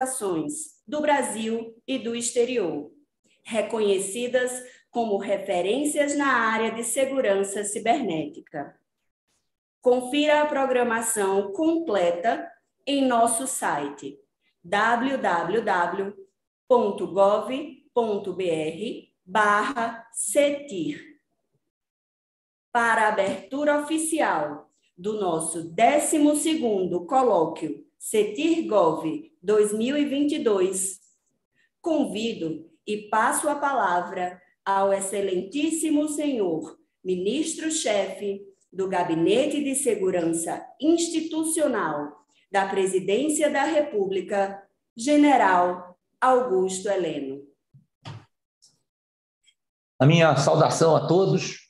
organizações do Brasil e do exterior, reconhecidas como referências na área de segurança cibernética. Confira a programação completa em nosso site www.gov.br/CTIR. Para a abertura oficial do nosso 12º Colóquio CTIR Gov 2022, convido e passo a palavra ao excelentíssimo senhor ministro-chefe do Gabinete de Segurança Institucional da Presidência da República, General Augusto Heleno. A minha saudação a todos.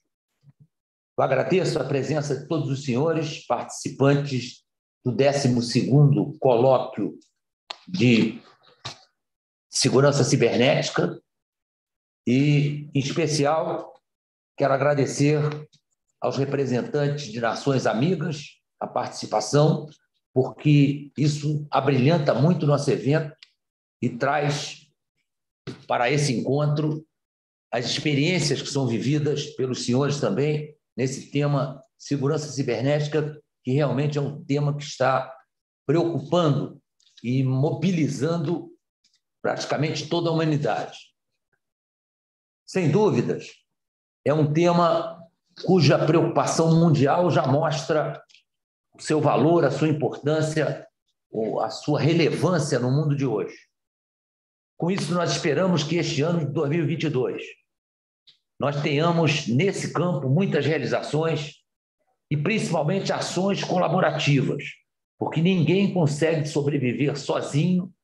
Eu agradeço a presença de todos os senhores participantes do 12º Colóquio de Segurança Cibernética e, em especial, quero agradecer aos representantes de nações amigas a participação, porque isso abrilhanta muito o nosso evento e traz para esse encontro as experiências que são vividas pelos senhores também nesse tema segurança cibernética, que realmente é um tema que está preocupando e mobilizando praticamente toda a humanidade. Sem dúvidas, é um tema cuja preocupação mundial já mostra o seu valor, a sua importância, ou a sua relevância no mundo de hoje. Com isso, nós esperamos que este ano de 2022 nós tenhamos nesse campo muitas realizações e principalmente ações colaborativas, porque ninguém consegue sobreviver sozinho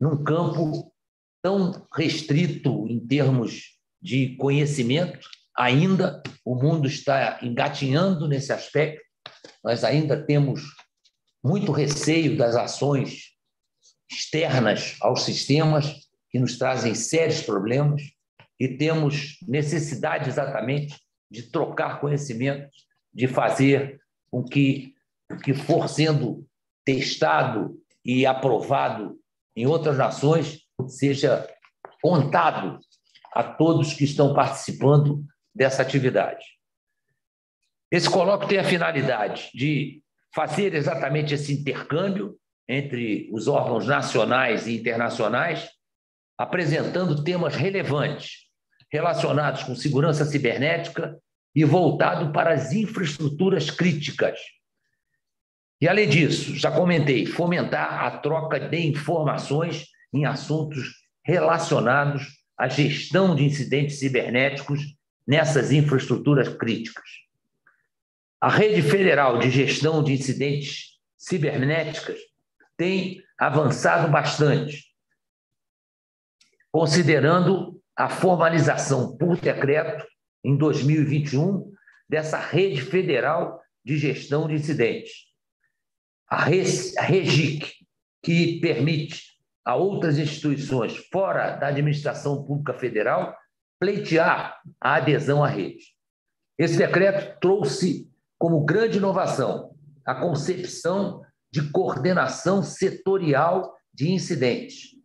num campo tão restrito em termos de conhecimento. Ainda o mundo está engatinhando nesse aspecto, nós ainda temos muito receio das ações externas aos sistemas que nos trazem sérios problemas e temos necessidade exatamente de trocar conhecimento, de fazer com que o que for sendo testado e aprovado em outras nações seja contado a todos que estão participando dessa atividade. Esse colóquio tem a finalidade de fazer exatamente esse intercâmbio entre os órgãos nacionais e internacionais, apresentando temas relevantes relacionados com segurança cibernética e voltado para as infraestruturas críticas. E, além disso, já comentei, fomentar a troca de informações em assuntos relacionados à gestão de incidentes cibernéticos nessas infraestruturas críticas. A Rede Federal de Gestão de Incidentes Cibernéticas tem avançado bastante, considerando a formalização por decreto, em 2021, dessa Rede Federal de Gestão de Incidentes, a REGIC, que permite a outras instituições fora da administração pública federal pleitear a adesão à rede. Esse decreto trouxe como grande inovação a concepção de coordenação setorial de incidentes,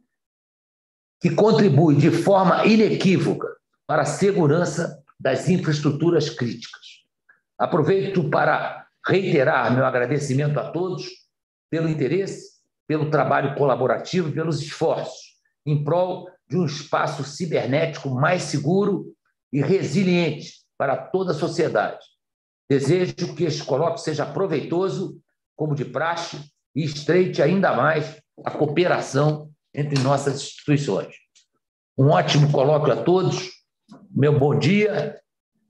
que contribui de forma inequívoca para a segurança das infraestruturas críticas. Aproveito para reiterar meu agradecimento a todos pelo interesse, pelo trabalho colaborativo e pelos esforços em prol de um espaço cibernético mais seguro e resiliente para toda a sociedade. Desejo que este colóquio seja proveitoso, como de praxe, e estreite ainda mais a cooperação entre nossas instituições. Um ótimo colóquio a todos. Meu bom dia,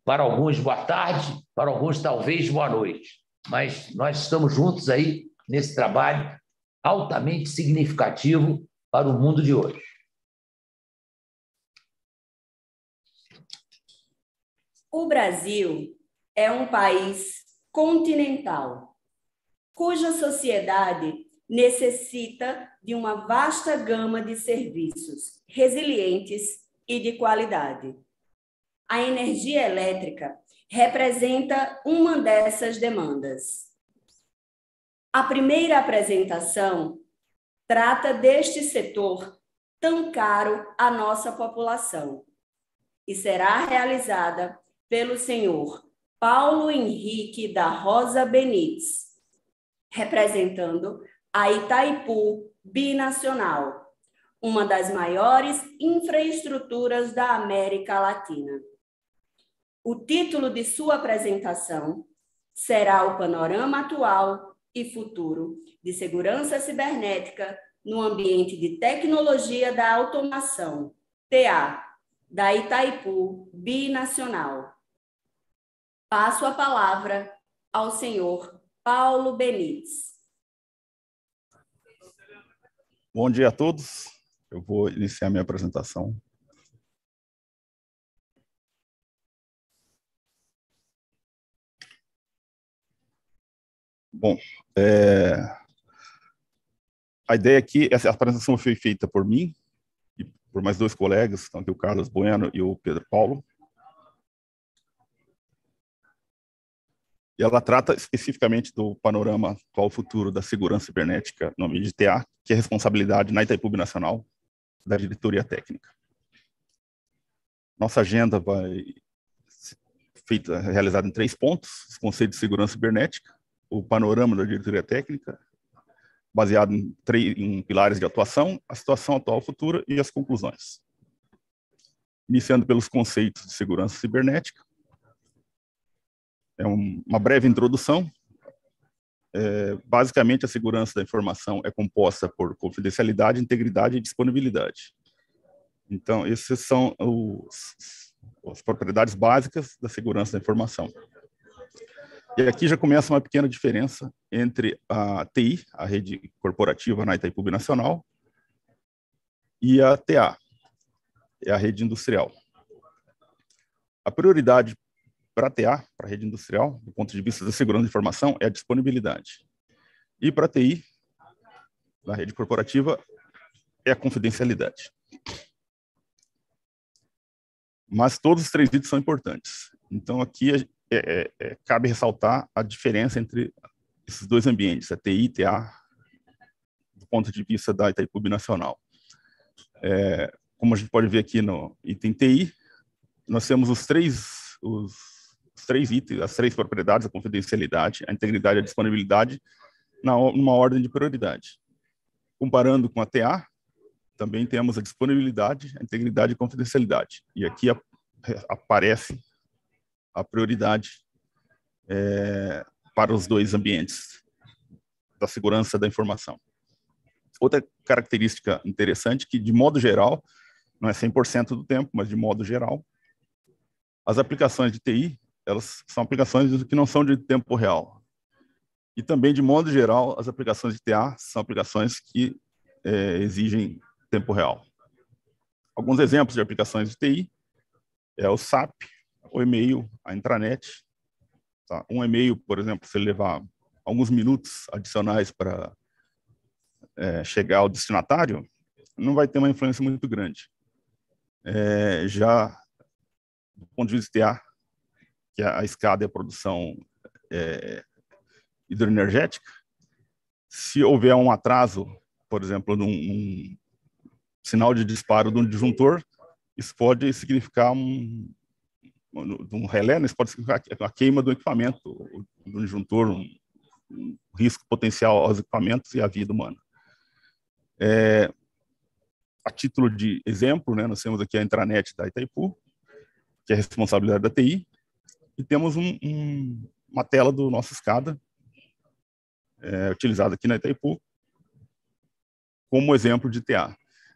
para alguns boa tarde, para alguns talvez boa noite. Mas nós estamos juntos aí nesse trabalho altamente significativo para o mundo de hoje. O Brasil é um país continental, cuja sociedade necessita de uma vasta gama de serviços resilientes e de qualidade. A energia elétrica representa uma dessas demandas. A primeira apresentação trata deste setor tão caro à nossa população e será realizada pelo senhor Paulo Henrique da Rosa Benites, representando a Itaipu Binacional, uma das maiores infraestruturas da América Latina. O título de sua apresentação será o panorama atual e futuro de segurança cibernética no ambiente de tecnologia da automação, TA, da Itaipu Binacional. Passo a palavra ao senhor Paulo Benites. Bom dia a todos. Eu vou iniciar minha apresentação. Bom, a ideia aqui, essa apresentação foi feita por mim e por mais dois colegas, então, o Carlos Bueno e o Pedro Paulo. E ela trata especificamente do panorama atual futuro da segurança cibernética no ambiente de TA, que é responsabilidade na Itaipu Binacional da diretoria técnica. Nossa agenda vai ser realizada em 3 pontos: os conceitos de segurança cibernética, o panorama da diretoria técnica, baseado em pilares de atuação, a situação atual futura e as conclusões. Iniciando pelos conceitos de segurança cibernética, é uma breve introdução. Basicamente, a segurança da informação é composta por confidencialidade, integridade e disponibilidade. Então, essas são as propriedades básicas da segurança da informação. E aqui já começa uma pequena diferença entre a TI, a rede corporativa na Itaipu Binacional, e a TA, é a rede industrial. A prioridade para a TA, para a rede industrial, do ponto de vista da segurança da informação, é a disponibilidade. E para a TI, na rede corporativa, é a confidencialidade. Mas todos os 3 itens são importantes. Então, aqui cabe ressaltar a diferença entre esses dois ambientes, a TI e TA, do ponto de vista da Itaipu Binacional. Como a gente pode ver aqui no item TI, nós temos os três itens, as 3 propriedades, a confidencialidade, a integridade e a disponibilidade, numa ordem de prioridade. Comparando com a TA, também temos a disponibilidade, a integridade e a confidencialidade. E aqui aparece a prioridade para os 2 ambientes da segurança da informação. Outra característica interessante, que de modo geral, não é 100% do tempo, mas de modo geral, as aplicações de TI, elas são aplicações que não são de tempo real. E também, de modo geral, as aplicações de TA são aplicações que exigem tempo real. Alguns exemplos de aplicações de TI é o SAP, o e-mail, a intranet. Tá? Um e-mail, por exemplo, se ele levar alguns minutos adicionais para chegar ao destinatário, não vai ter uma influência muito grande. Já do ponto de vista de TA, que a escada é a produção hidroenergética, se houver um atraso, por exemplo, num sinal de disparo de um disjuntor, isso pode significar um relé, né? Isso pode significar a queima do equipamento, do disjuntor, um risco potencial aos equipamentos e à vida humana. A título de exemplo, né, nós temos aqui a intranet da Itaipu, que é a responsabilidade da TI, e temos uma tela do nosso SCADA, utilizada aqui na Itaipu, como exemplo de TA.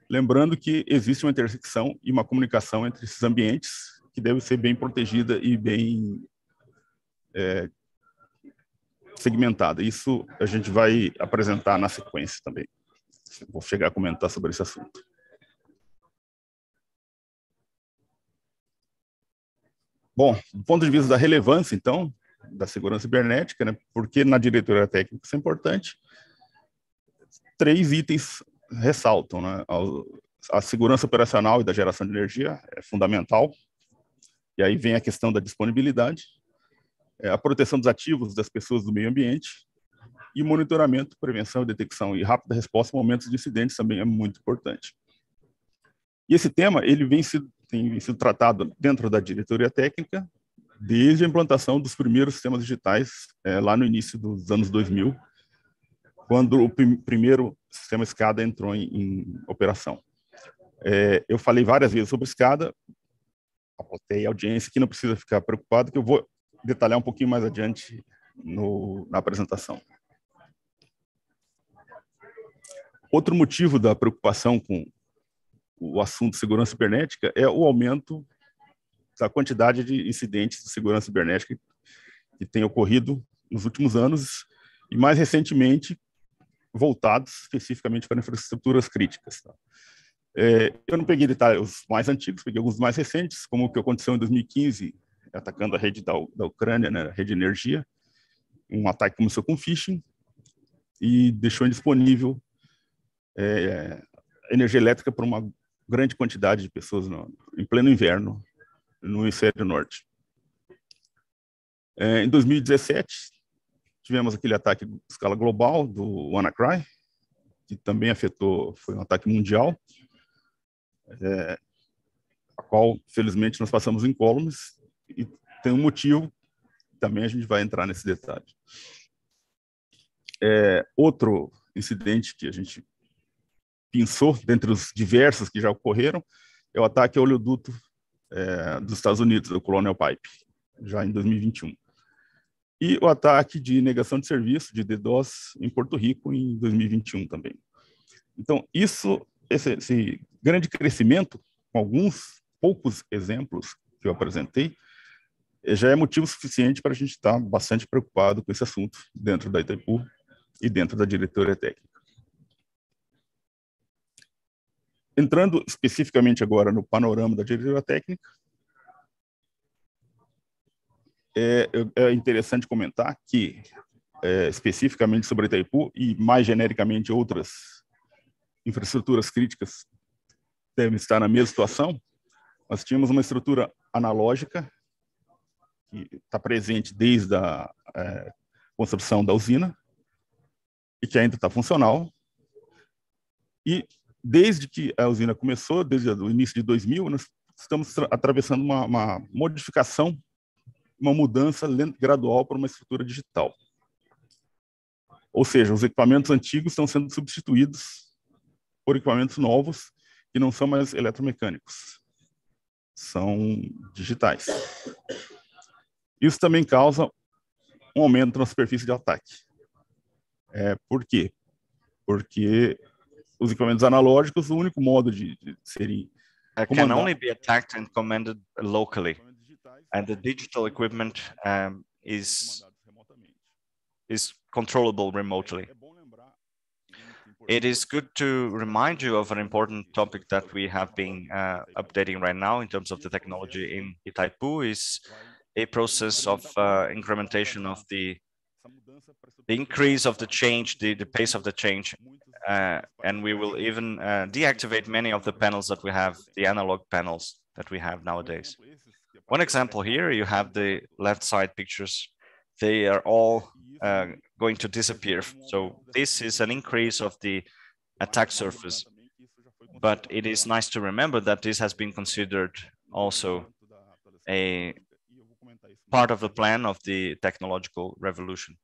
Lembrando que existe uma intersecção e uma comunicação entre esses ambientes que deve ser bem protegida e bem segmentada. Isso a gente vai apresentar na sequência também. Vou chegar a comentar sobre esse assunto. Bom, do ponto de vista da relevância, então, da segurança cibernética, né, porque na diretoria técnica isso é importante, 3 itens ressaltam, né? A segurança operacional e da geração de energia é fundamental, e aí vem a questão da disponibilidade, a proteção dos ativos das pessoas do meio ambiente E monitoramento, prevenção, detecção e rápida resposta em momentos de incidentes também é muito importante. E esse tema ele tem sido tratado dentro da diretoria técnica desde a implantação dos primeiros sistemas digitais lá no início dos anos 2000, quando o primeiro sistema SCADA entrou em operação. Eu falei várias vezes sobre SCADA, apostei a audiência que não precisa ficar preocupado, que eu vou detalhar um pouquinho mais adiante na apresentação. Outro motivo da preocupação com o assunto de segurança cibernética é o aumento da quantidade de incidentes de segurança cibernética que tem ocorrido nos últimos anos e mais recentemente voltados especificamente para infraestruturas críticas. Eu não peguei detalhes os mais antigos, peguei alguns mais recentes, como o que aconteceu em 2015, atacando a rede da Ucrânia, né, a rede de energia. Um ataque começou com phishing e deixou indisponível energia elétrica para uma grande quantidade de pessoas em pleno inverno no hemisfério norte. Em 2017, tivemos aquele ataque em escala global do WannaCry, que também afetou, foi um ataque mundial, a qual, felizmente, nós passamos incólumes, e tem um motivo, também a gente vai entrar nesse detalhe. Outro incidente que a gente pensou, dentre os diversos que já ocorreram, é o ataque ao oleoduto dos Estados Unidos, do Colonial Pipe, já em 2021. E o ataque de negação de serviço, de DDoS, em Porto Rico, em 2021 também. Então, esse grande crescimento, com alguns poucos exemplos que eu apresentei, já é motivo suficiente para a gente estar bastante preocupado com esse assunto dentro da Itaipu e dentro da diretoria técnica. Entrando especificamente agora no panorama da diretoria técnica, é interessante comentar que, especificamente sobre Itaipu e mais genericamente outras infraestruturas críticas devem estar na mesma situação, nós tínhamos uma estrutura analógica que está presente desde a construção da usina e que ainda está funcional. E desde que a usina começou, desde o início de 2000, nós estamos atravessando uma modificação, uma mudança gradual para uma estrutura digital. Ou seja, os equipamentos antigos estão sendo substituídos por equipamentos novos que não são mais eletromecânicos, são digitais. Isso também causa um aumento na superfície de ataque. Por quê? Porque os equipamentos analógicos, o único modo de serem can only be attacked and commanded locally, and the digital equipment is controllable remotely. It is good to remind you of an important topic that we have been updating right now in terms of the technology in Itaipu is a process of incrementation of the increase of the change, the pace of the change. And we will even deactivate many of the panels that we have, the analog panels that we have nowadays. One example here, you have the left side pictures. They are all going to disappear. So this is an increase of the attack surface. But it is nice to remember that this has been considered also a part of the plan of the technological revolution.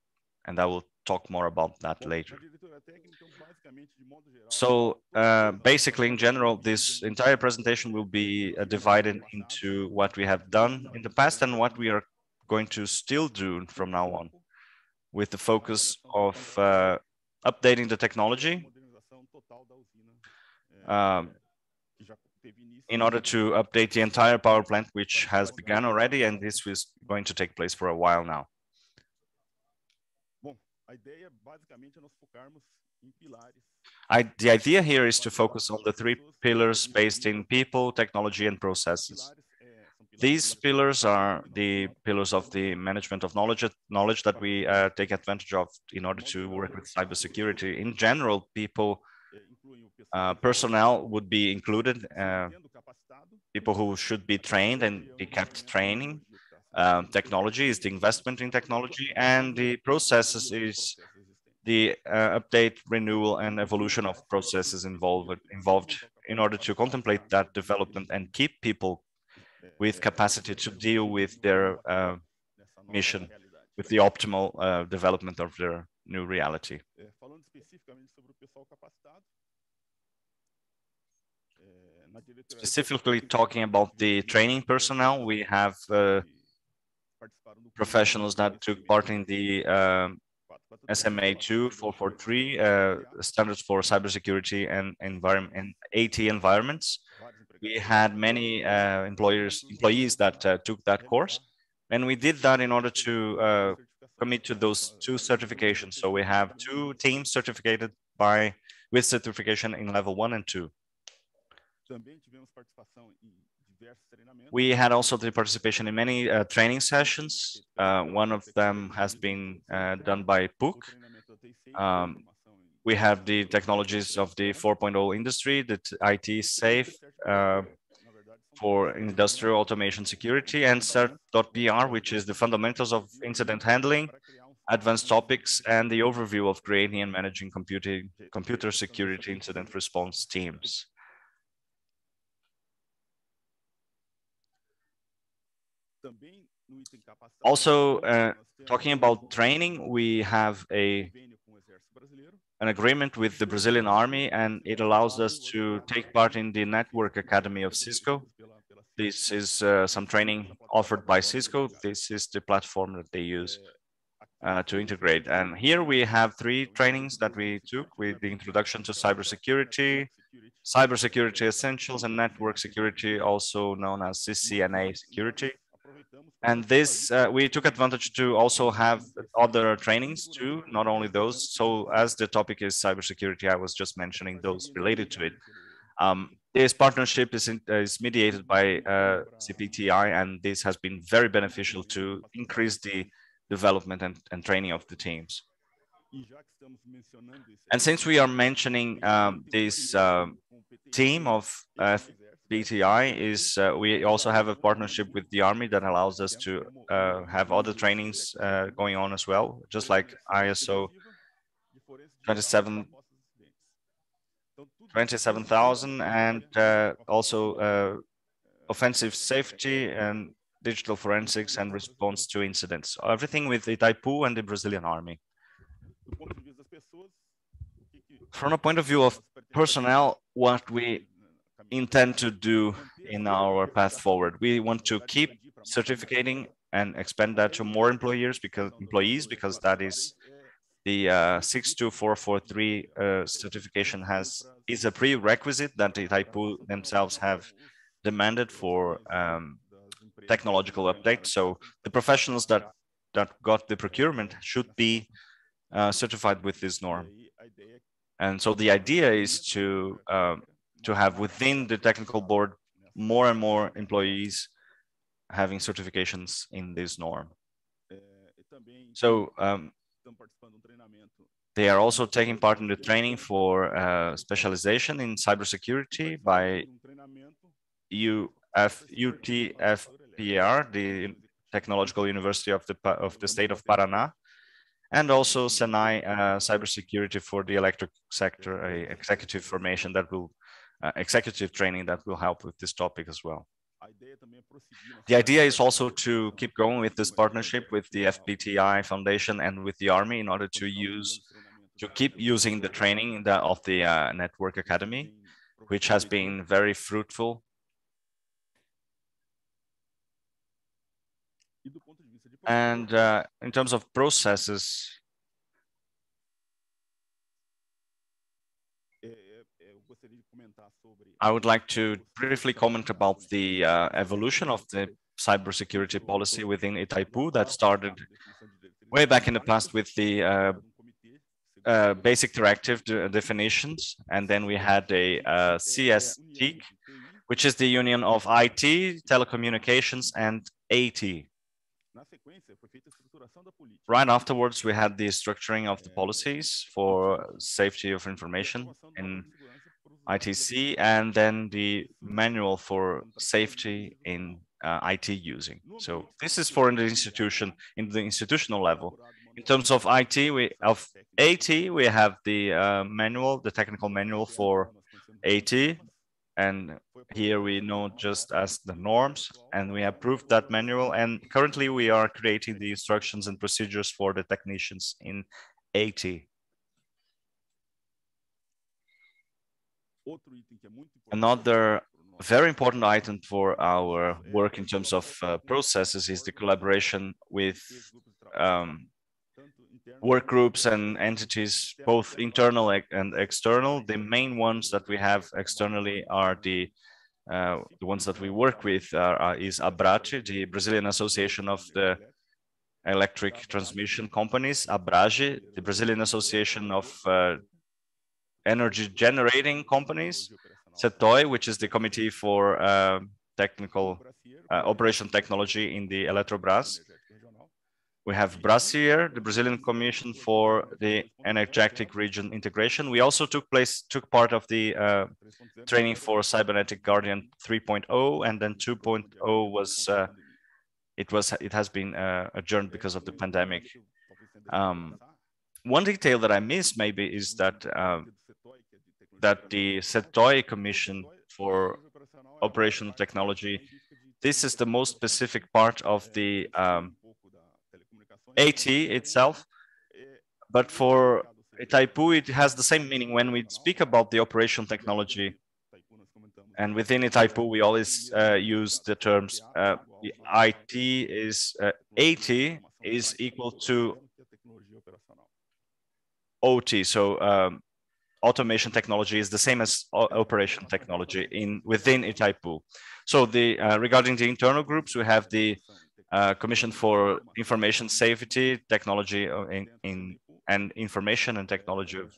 And I will talk more about that later. So basically, in general, this entire presentation will be divided into what we have done in the past and what we are going to still do from now on, with the focus of updating the technology in order to update the entire power plant, which has begun already, and this is going to take place for a while now. The idea here is to focus on the three pillars based in people, technology, and processes. These pillars are the pillars of the management of knowledge that we take advantage of in order to work with cybersecurity. In general, people, personnel would be included, people who should be trained and be kept training. Technology is the investment in technology, and the processes is the update, renewal, and evolution of processes involved in order to contemplate that development and keep people with capacity to deal with their mission, with the optimal development of their new reality. Specifically talking about the training personnel, we have professionals that took part in the SMA 2443 standards for cybersecurity and environment and AT environments. We had many employees that took that course, and we did that in order to commit to those two certifications. So we have two teams certificated with certification in level 1 and 2. We had also the participation in many training sessions. One of them has been done by PUC. We have the technologies of the 4.0 industry, the IT safe for industrial automation security, and CERT.br, which is the fundamentals of incident handling, advanced topics, and the overview of creating and managing computer security incident response teams. Also, talking about training, we have an agreement with the Brazilian Army, and it allows us to take part in the Network Academy of Cisco. This is some training offered by Cisco. This is the platform that they use to integrate. And here we have three trainings that we took with the introduction to cybersecurity, cybersecurity essentials, and network security, also known as CCNA security. And this, we took advantage to also have other trainings too, not only those. So as the topic is cybersecurity, I was just mentioning those related to it. This partnership is mediated by CPTI, and this has been very beneficial to increase the development and training of the teams. And since we are mentioning this team of BTI, we also have a partnership with the Army that allows us to have other trainings going on as well, just like ISO 27000 and also offensive safety and digital forensics and response to incidents. Everything with Itaipu and the Brazilian Army. From a point of view of personnel, what we intend to do in our path forward, we want to keep certificating and expand that to more employees, because that is the 62443 certification is a prerequisite that the Itaipu themselves have demanded for technological update. So the professionals that got the procurement should be certified with this norm. And so the idea is to have within the technical board more and more employees having certifications in this norm. So they are also taking part in the training for specialization in cybersecurity by UTFPR, the Technological University of the State of Paraná, and also Senai cybersecurity for the electric sector, a executive formation that will executive training that will help with this topic as well. The idea is also to keep going with this partnership with the FPTI Foundation and with the Army in order to keep using the training of the Network Academy, which has been very fruitful. And in terms of processes, I would like to briefly comment about the evolution of the cybersecurity policy within Itaipu that started way back in the past with the basic directive definitions. And then we had a CSTIC, which is the union of IT, telecommunications, and AT. Right afterwards, we had the structuring of the policies for safety of information in ITC, and then the manual for safety in IT using. So this is for the institutional level. In terms of AT, we have the manual, the technical manual for AT, and here we know just as the norms, and we approved that manual, and currently we are creating the instructions and procedures for the technicians in AT. Another very important item for our work in terms of processes is the collaboration with work groups and entities, both internal and external. The main ones that we have externally are the ones that we work with is Abrace, the Brazilian Association of the Electric Transmission Companies, Abrace, the Brazilian Association of Energy Generating Companies, SETOI, which is the Committee for Technical Operation Technology in the Eletrobras. We have BRACIER, the Brazilian Commission for the Energetic Region Integration. We also took part of the training for Cybernetic Guardian 3.0, and then 2.0 was it has been adjourned because of the pandemic. One detail that I missed maybe is that the SETOI Commission for Operational Technology, this is the most specific part of the AT itself, but for Itaipu, it has the same meaning when we speak about the operational technology. And within Itaipu, we always use the terms IT is AT is equal to OT. So automation technology is the same as operation technology within Itaipu. So the regarding the internal groups, we have the Commission for Information Safety, Technology and Information and Technology of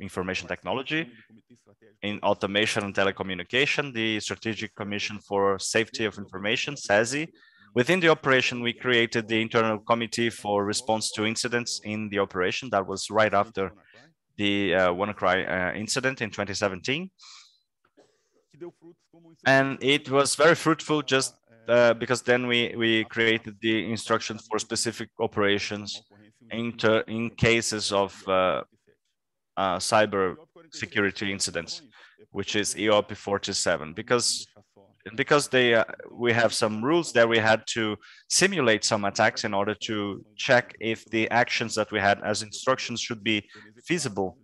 Information Technology, in Automation and Telecommunication, the Strategic Commission for Safety of Information, SASI. Within the operation, we created the Internal Committee for Response to Incidents in the Operation. That was right after the WannaCry incident in 2017. And it was very fruitful just because then we created the instructions for specific operations in cases of cyber security incidents, which is EOP 47. Because we have some rules there, we had to simulate some attacks in order to check if the actions that we had as instructions should be feasible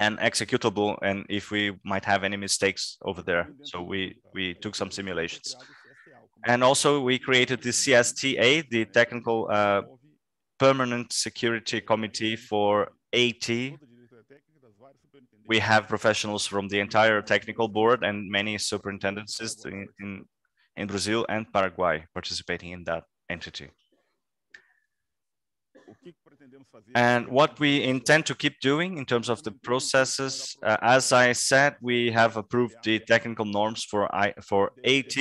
and executable, and if we might have any mistakes over there. So we took some simulations. And also we created the CSTA, the Technical Permanent Security Committee for AT. We have professionals from the entire technical board and many superintendencies in Brazil and Paraguay participating in that entity. And what we intend to keep doing in terms of the processes, as I said, we have approved the technical norms for AT.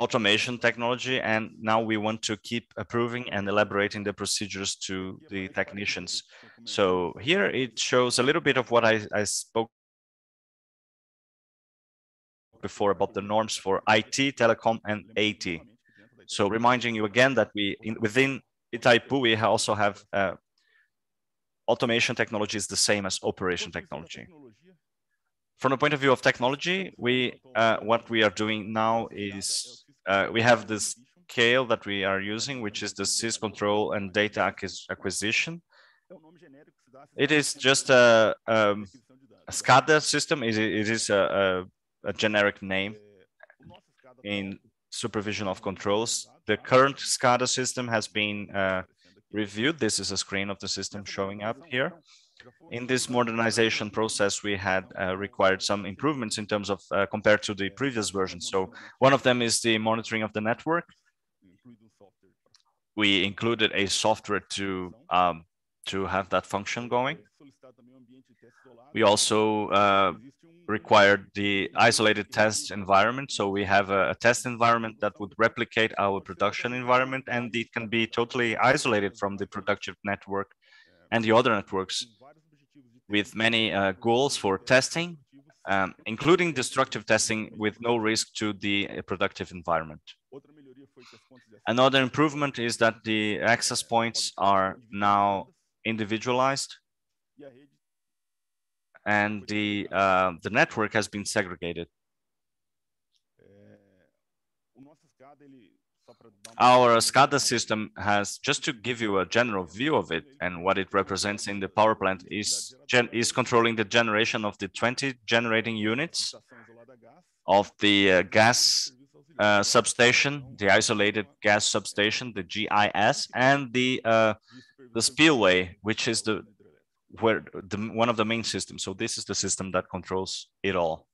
Automation technology, and now we want to keep approving and elaborating the procedures to the technicians. So here it shows a little bit of what I spoke before about the norms for IT, telecom, and AT. So reminding you again that within Itaipu, we also have automation technology is the same as operation technology. From the point of view of technology, what we are doing now is we have the scale that we are using, which is the SIS control and data acquisition. It is just a SCADA system. It is a generic name in supervision of controls. The current SCADA system has been reviewed. This is a screen of the system showing up here. In this modernization process, we had required some improvements in terms of compared to the previous version. So one of them is the monitoring of the network. We included a software to have that function going. We also required the isolated test environment. So we have a test environment that would replicate our production environment, and it can be totally isolated from the productive network and the other networks, with many goals for testing, including destructive testing with no risk to the productive environment. Another improvement is that the access points are now individualized, and the network has been segregated. Our SCADA system has, just to give you a general view of it and what it represents in the power plant, is controlling the generation of the 20 generating units of the gas substation, the isolated gas substation, the GIS, and the spillway, which is one of the main systems. So this is the system that controls it all.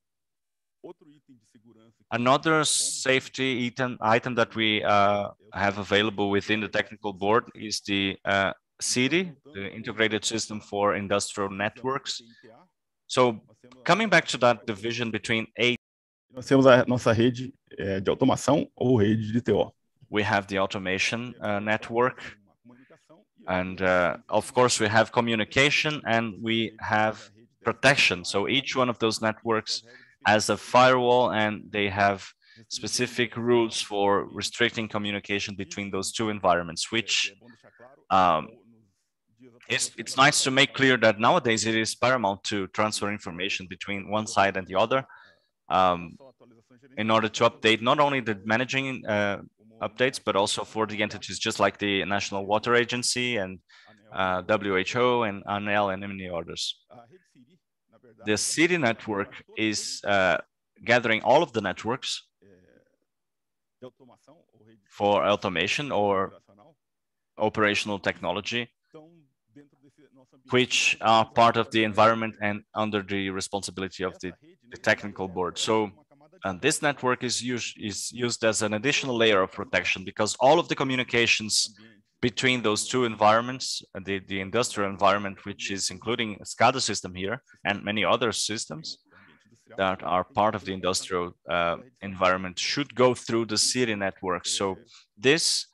Another safety item that we have available within the technical board is the CIDI, the Integrated System for Industrial Networks. So coming back to that division between we have the automation network, and of course we have communication, and we have protection. So each one of those networks as a firewall, and they have specific rules for restricting communication between those two environments, which it's nice to make clear that nowadays it is paramount to transfer information between one side and the other in order to update not only the managing updates, but also for the entities just like the National Water Agency and WHO and ANEEL and many others. The city network is gathering all of the networks for automation or operational technology, which are part of the environment and under the responsibility of the technical board. So this network is used as an additional layer of protection, because all of the communications between those two environments, the industrial environment, which is including a SCADA system here and many other systems that are part of the industrial environment, should go through the city network. So this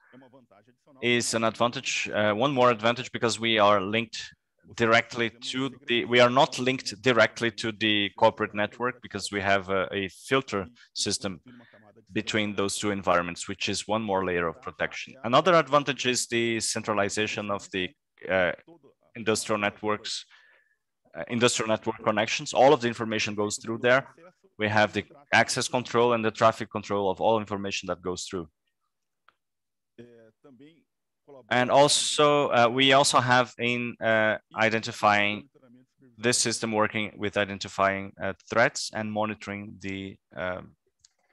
is an advantage, one more advantage, because we are linked directly to the, we are not linked directly to the corporate network, because we have a filter system between those two environments, which is one more layer of protection. Another advantage is the centralization of the industrial networks, industrial network connections. All of the information goes through there. We have the access control and the traffic control of all information that goes through. And also, we also have in identifying this system working with identifying threats and monitoring the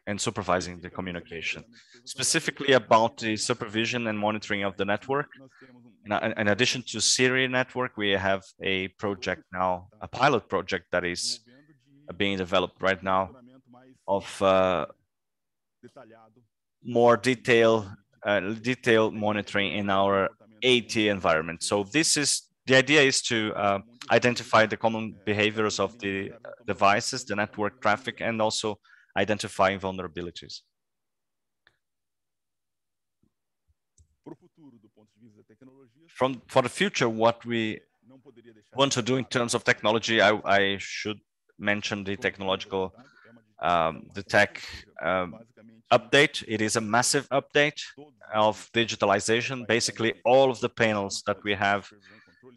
and supervising the communication. Specifically about the supervision and monitoring of the network, in addition to Siri network, we have a project now, a pilot project that is being developed right now of more detailed monitoring in our AT environment. So this is, the idea is to identify the common behaviors of the devices, the network traffic, and also identifying vulnerabilities. For the future, what we want to do in terms of technology, I should mention the technological, the tech update. It is a massive update of digitalization. Basically, all of the panels that we have,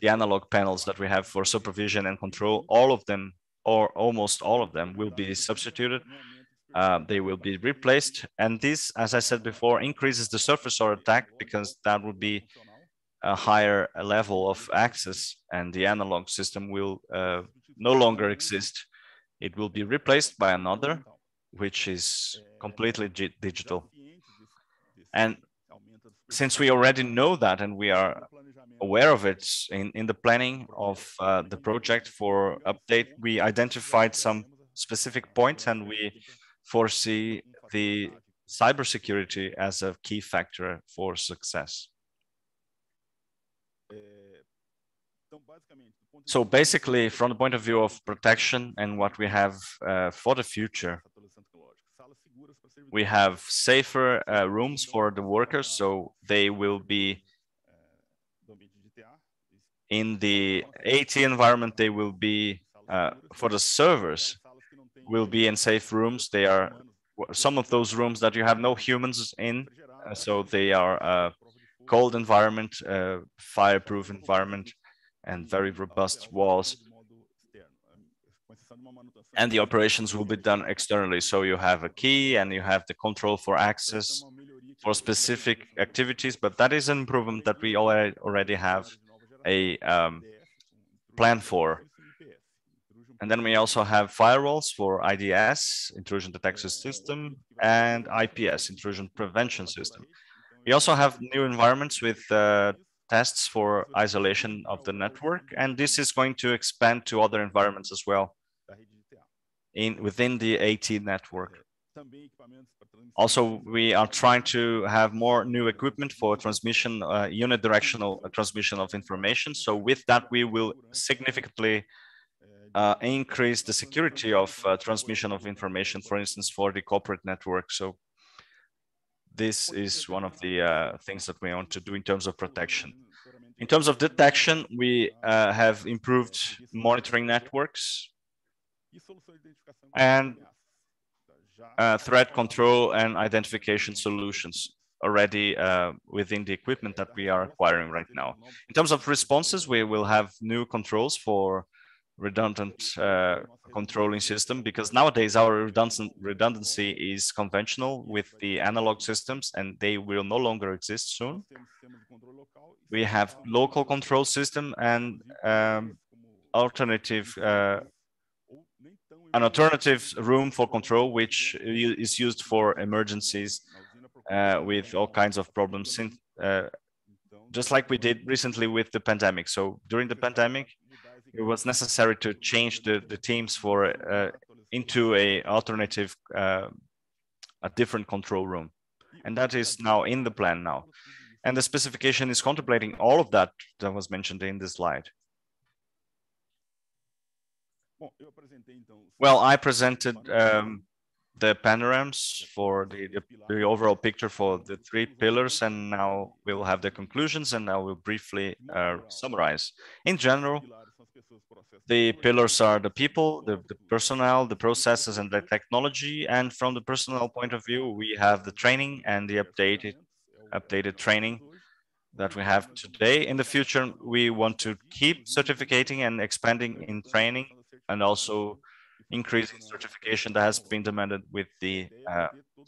the analog panels that we have for supervision and control, all of them, or almost all of them, will be substituted. They will be replaced, and this, as I said before, increases the surface or attack, because that would be a higher level of access, and the analog system will no longer exist. It will be replaced by another, which is completely digital. And since we already know that, and we are aware of it, in the planning of the project for update, we identified some specific points, and we foresee the cybersecurity as a key factor for success. So basically, from the point of view of protection and what we have for the future, we have safer rooms for the workers, so they will be in the AT environment, they will be, for the servers, will be in safe rooms. They are some of those rooms that you have no humans in, So they are a cold environment, fireproof environment, and very robust walls. And the operations will be done externally. So you have a key and you have the control for access for specific activities, but that is an improvement that we already have a plan for. And then we also have firewalls for IDS, intrusion detection system, and IPS, intrusion prevention system. We also have new environments with tests for isolation of the network, and this is going to expand to other environments as well within the AT network. Also, we are trying to have more new equipment for transmission, unidirectional transmission of information. So with that, we will significantly increase the security of transmission of information, for instance, for the corporate network. So this is one of the things that we want to do in terms of protection. In terms of detection, we have improved monitoring networks and threat control and identification solutions already within the equipment that we are acquiring right now. In terms of responses, we will have new controls for redundant controlling system, because nowadays our redundancy is conventional with the analog systems, and they will no longer exist soon. We have local control system and an alternative room for control, which is used for emergencies with all kinds of problems, just like we did recently with the pandemic. So during the pandemic, it was necessary to change the teams for into a alternative, a different control room. And that is now in the plan now. And the specification is contemplating all of that that was mentioned in the slide. Well, I presented the panorams for the overall picture for the three pillars, and now we'll have the conclusions, and I will briefly summarize. In general, the pillars are the people, the personnel, the processes, and the technology. And from the personnel point of view, we have the training and the updated training that we have today. In the future, we want to keep certificating and expanding in training, and also increasing certification that has been demanded with the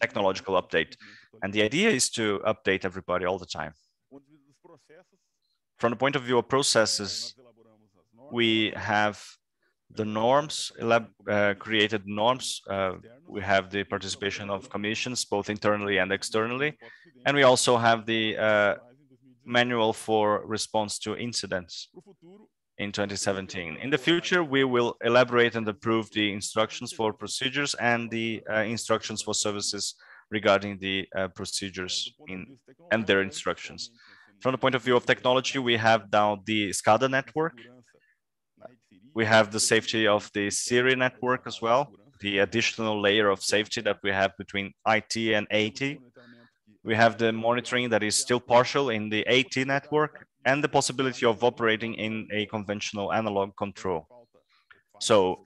technological update. And the idea is to update everybody all the time. From the point of view of processes, we have the norms, created norms. We have the participation of commissions, both internally and externally. And we also have the manual for response to incidents in 2017. In the future, we will elaborate and approve the instructions for procedures and the instructions for services regarding the procedures and their instructions. From the point of view of technology, we have now the SCADA network. We have the safety of the CIRI network as well, the additional layer of safety that we have between IT and AT. We have the monitoring that is still partial in the AT network, and the possibility of operating in a conventional analog control. So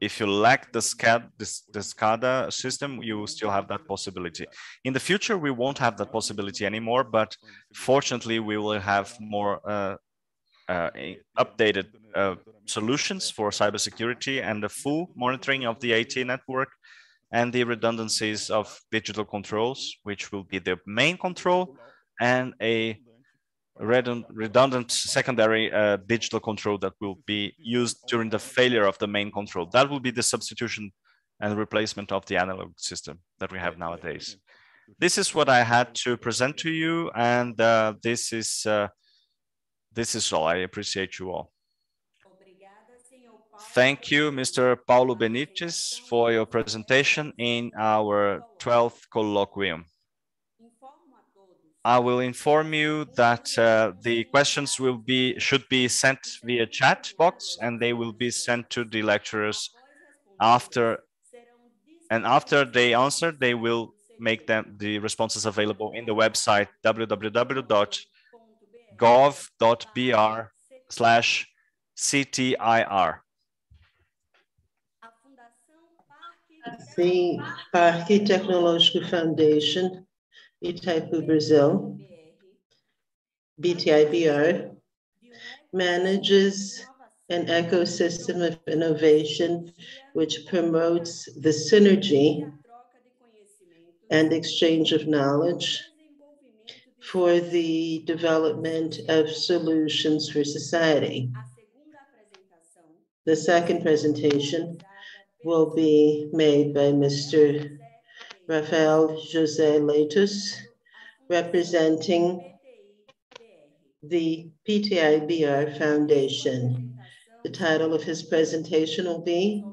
if you lack the SCADA system, you will still have that possibility. In the future, we won't have that possibility anymore, but fortunately, we will have more updated solutions for cybersecurity and the full monitoring of the AT network and the redundancies of digital controls, which will be the main control and a redundant secondary digital control that will be used during the failure of the main control. That will be the substitution and replacement of the analog system that we have nowadays. This is what I had to present to you, and this is all. I appreciate you all. Thank you, Mr. Paulo Benites, for your presentation in our 12th colloquium. I will inform you that the questions should be sent via chat box, and they will be sent to the lecturers after they answer, they will make the responses available in the website www.gov.br/CTIR. Sim, Parque Tecnológico Foundation Itaipu Brazil, BTIBR, manages an ecosystem of innovation which promotes the synergy and exchange of knowledge for the development of solutions for society. The second presentation will be made by Mr. Rafael José Leitos, representing the PTIBR Foundation. The title of his presentation will be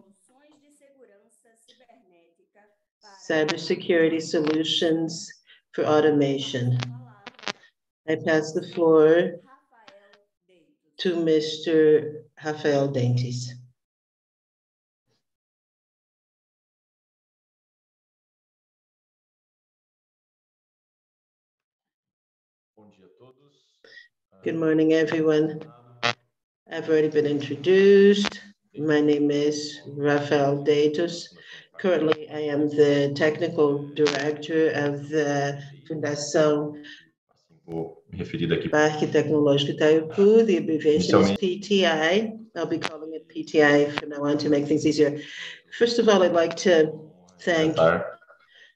Cybersecurity Solutions for Automation. I pass the floor to Mr. Rafael Leitos. Good morning, everyone. I've already been introduced. My name is Rafael Leitos. Currently, I am the technical director of the Fundação Parque Tecnológico Itaipu. The abbreviation is PTI. I'll be calling it PTI from now on to make things easier. First of all, I'd like to thank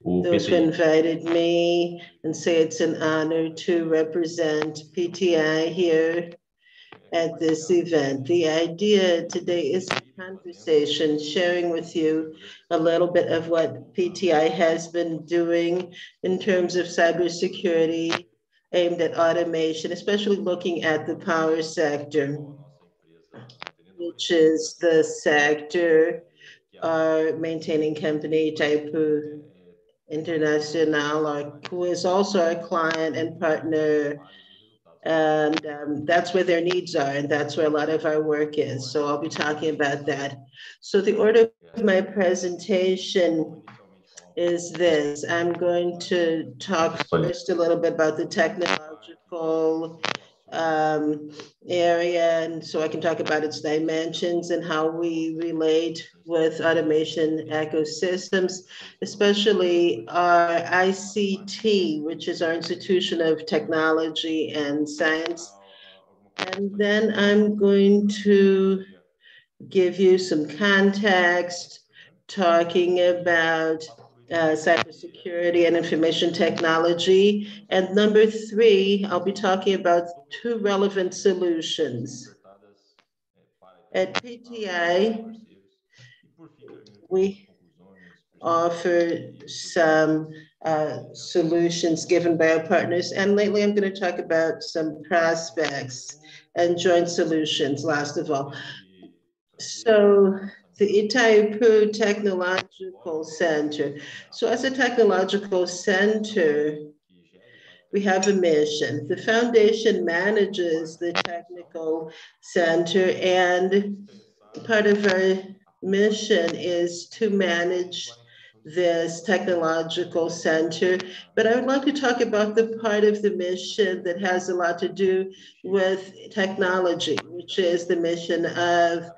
those who invited me and say it's an honor to represent PTI here at this event. The idea today is a conversation, sharing with you a little bit of what PTI has been doing in terms of cybersecurity aimed at automation, especially looking at the power sector, which is the sector our maintaining company, Itaipu International, who is also our client and partner. And that's where their needs are, and that's where a lot of our work is. So I'll be talking about that. So the order of my presentation is this. I'm going to talk first a little bit about the technological area, and so I can talk about its dimensions and how we relate with automation ecosystems, especially our ICT, which is our Institution of Technology and Science. And then I'm going to give you some context, talking about cybersecurity and information technology. And number three, I'll be talking about two relevant solutions. At PTI, we offer some solutions given by our partners. And lately, I'm going to talk about some prospects and joint solutions, last of all. So the Itaipu Technological Center. So as a technological center, we have a mission. The foundation manages the technical center, and part of our mission is to manage this technological center. But I would like to talk about the part of the mission that has a lot to do with technology, which is the mission of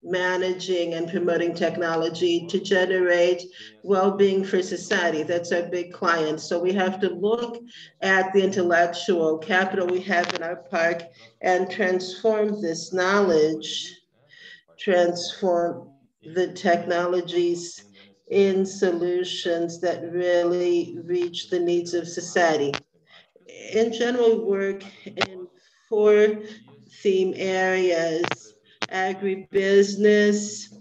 managing and promoting technology to generate well-being for society. That's our big client. So we have to look at the intellectual capital we have in our park and transform this knowledge, transform the technologies in solutions that really reach the needs of society. In general, we work in four theme areas: agribusiness,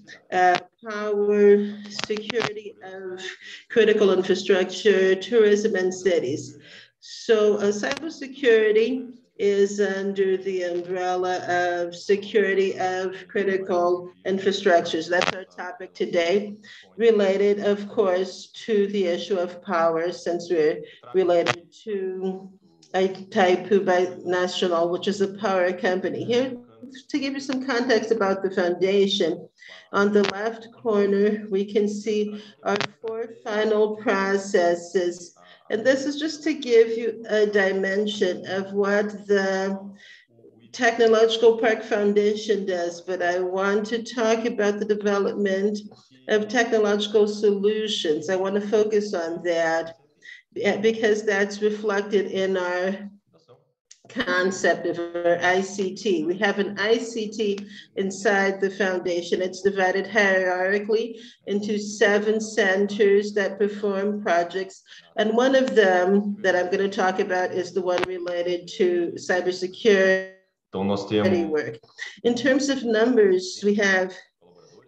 power, security of critical infrastructure, tourism, and cities. So cybersecurity is under the umbrella of security of critical infrastructures. That's our topic today, related, of course, to the issue of power, since we're related to Itaipu Binacional, which is a power company. Here, to give you some context about the foundation, on the left corner, we can see our four final processes. And this is just to give you a dimension of what the Technological Park Foundation does, but I want to talk about the development of technological solutions. I want to focus on that because that's reflected in our concept of our ICT. We have an ICT inside the foundation. It's divided hierarchically into 7 centers that perform projects. And one of them that I'm going to talk about is the one related to cybersecurity work. In terms of numbers, we have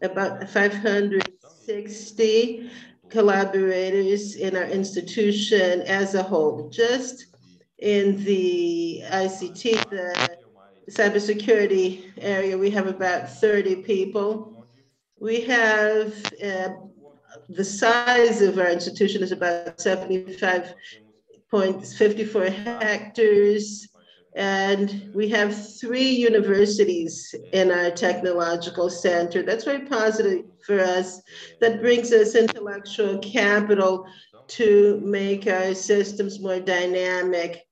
about 560 collaborators in our institution as a whole. Just in the ICT, the cybersecurity area, we have about 30 people. We have the size of our institution is about 75.54 hectares, and we have 3 universities in our technological center. That's very positive for us. That brings us intellectual capital to make our systems more dynamic.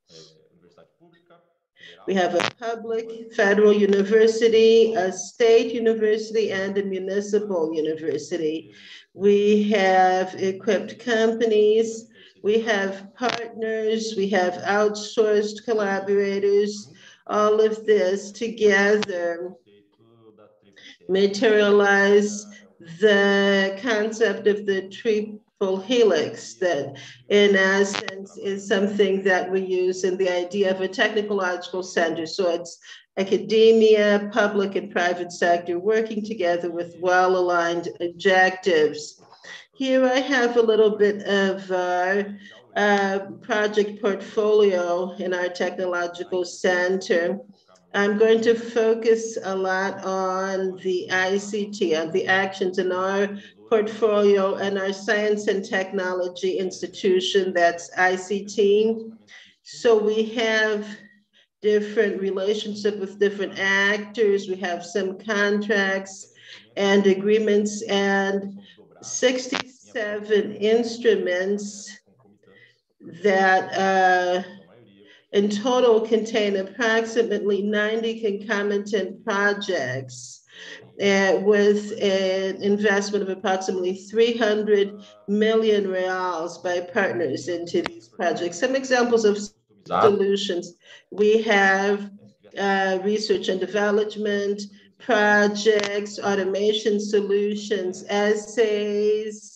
We have a public federal university, a state university, and a municipal university. We have equipped companies, we have partners, we have outsourced collaborators. All of this together materialize the concept of the triple helix, that in essence is something that we use in the idea of a technological center. So it's academia, public and private sector working together with well-aligned objectives. Here I have a little bit of our project portfolio in our technological center. I'm going to focus a lot on the ICT, on the actions in our portfolio and our science and technology institution, that's ICT. So we have different relationships with different actors. We have some contracts and agreements and 67 instruments that in total contain approximately 90 concomitant projects with an investment of approximately 300 million reals by partners into these projects. Some examples of solutions. We have research and development projects, automation solutions, essays.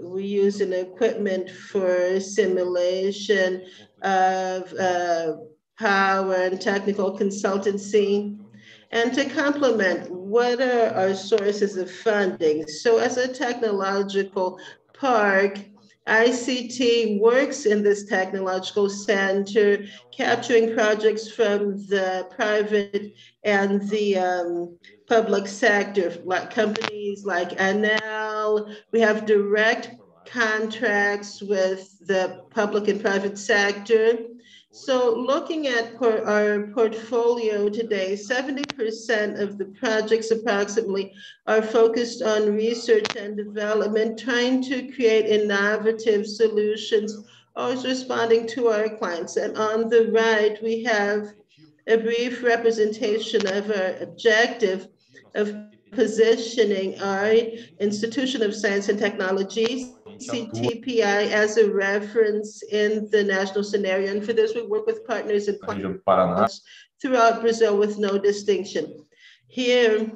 We use an equipment for simulation of power and technical consultancy. And to complement, what are our sources of funding? So as a technological park, ICT works in this technological center, capturing projects from the private and the public sector, like companies like Enel. We have direct contracts with the public and private sector. So looking at our portfolio today, 70% of the projects approximately are focused on research and development, trying to create innovative solutions, always responding to our clients. And on the right, we have a brief representation of our objective of positioning our Institution of Science and Technology, CTPI, as a reference in the national scenario. And for this, we work with partners and clients throughout Brazil with no distinction. Here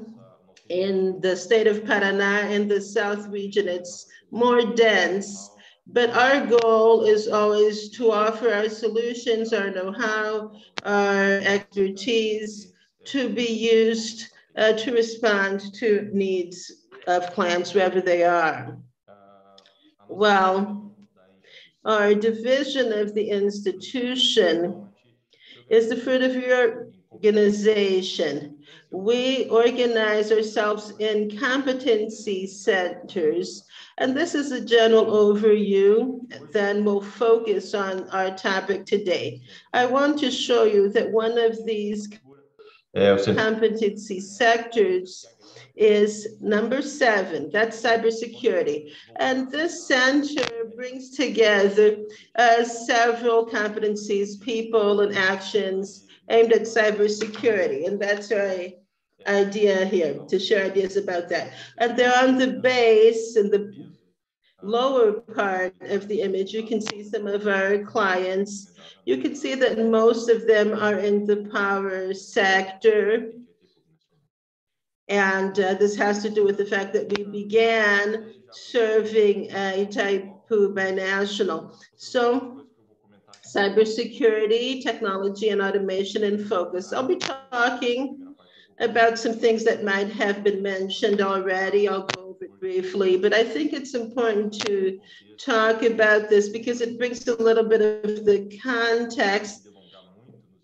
in the state of Paraná, in the south region, it's more dense, but our goal is always to offer our solutions, our know-how, our expertise to be used to respond to needs of clients wherever they are. Well, our division of the institution is the fruit of your organization. We organize ourselves in competency centers, and this is a general overview. Then we'll focus on our topic today. I want to show you that one of these competency sectors is number 7, that's cybersecurity. And this center brings together several competencies, people, and actions aimed at cybersecurity. And that's our idea here, to share ideas about that. And they're on the base and the lower part of the image, you can see some of our clients. You can see that most of them are in the power sector. And this has to do with the fact that we began serving Itaipu Binacional. So cybersecurity, technology, and automation in focus. I'll be talking about some things that might have been mentioned already. I'll go over it briefly, but I think it's important to talk about this because it brings a little bit of the context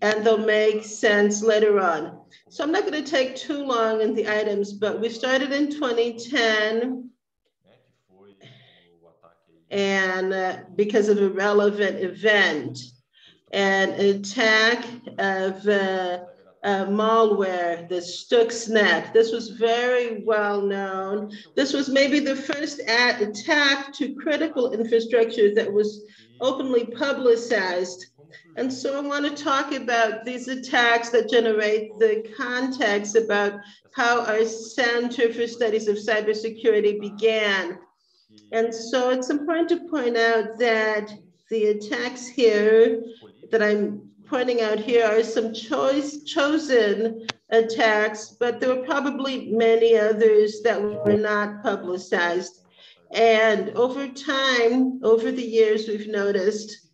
and they'll make sense later on. So I'm not going to take too long in the items, but we started in 2010 and because of a relevant event, an attack of malware, the Stuxnet. This was very well known. This was maybe the first attack to critical infrastructure that was openly publicized. And so I want to talk about these attacks that generate the context about how our Center for Studies of Cybersecurity began. And so it's important to point out that the attacks here that I'm pointing out here are some chosen attacks, but there were probably many others that were not publicized. And over time, over the years, we've noticed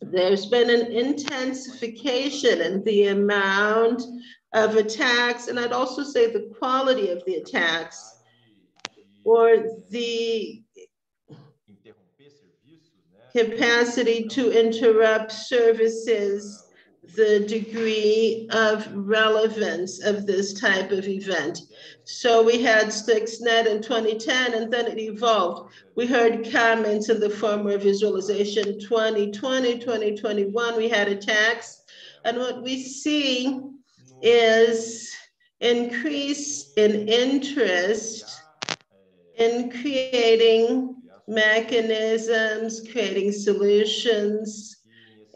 there's been an intensification in the amount of attacks, and I'd also say the quality of the attacks, or the capacity to interrupt services, the degree of relevance of this type of event. So we had Stuxnet in 2010, and then it evolved. We heard comments in the former visualization 2020, 2021, we had attacks. And what we see is increase in interest in creating mechanisms, creating solutions,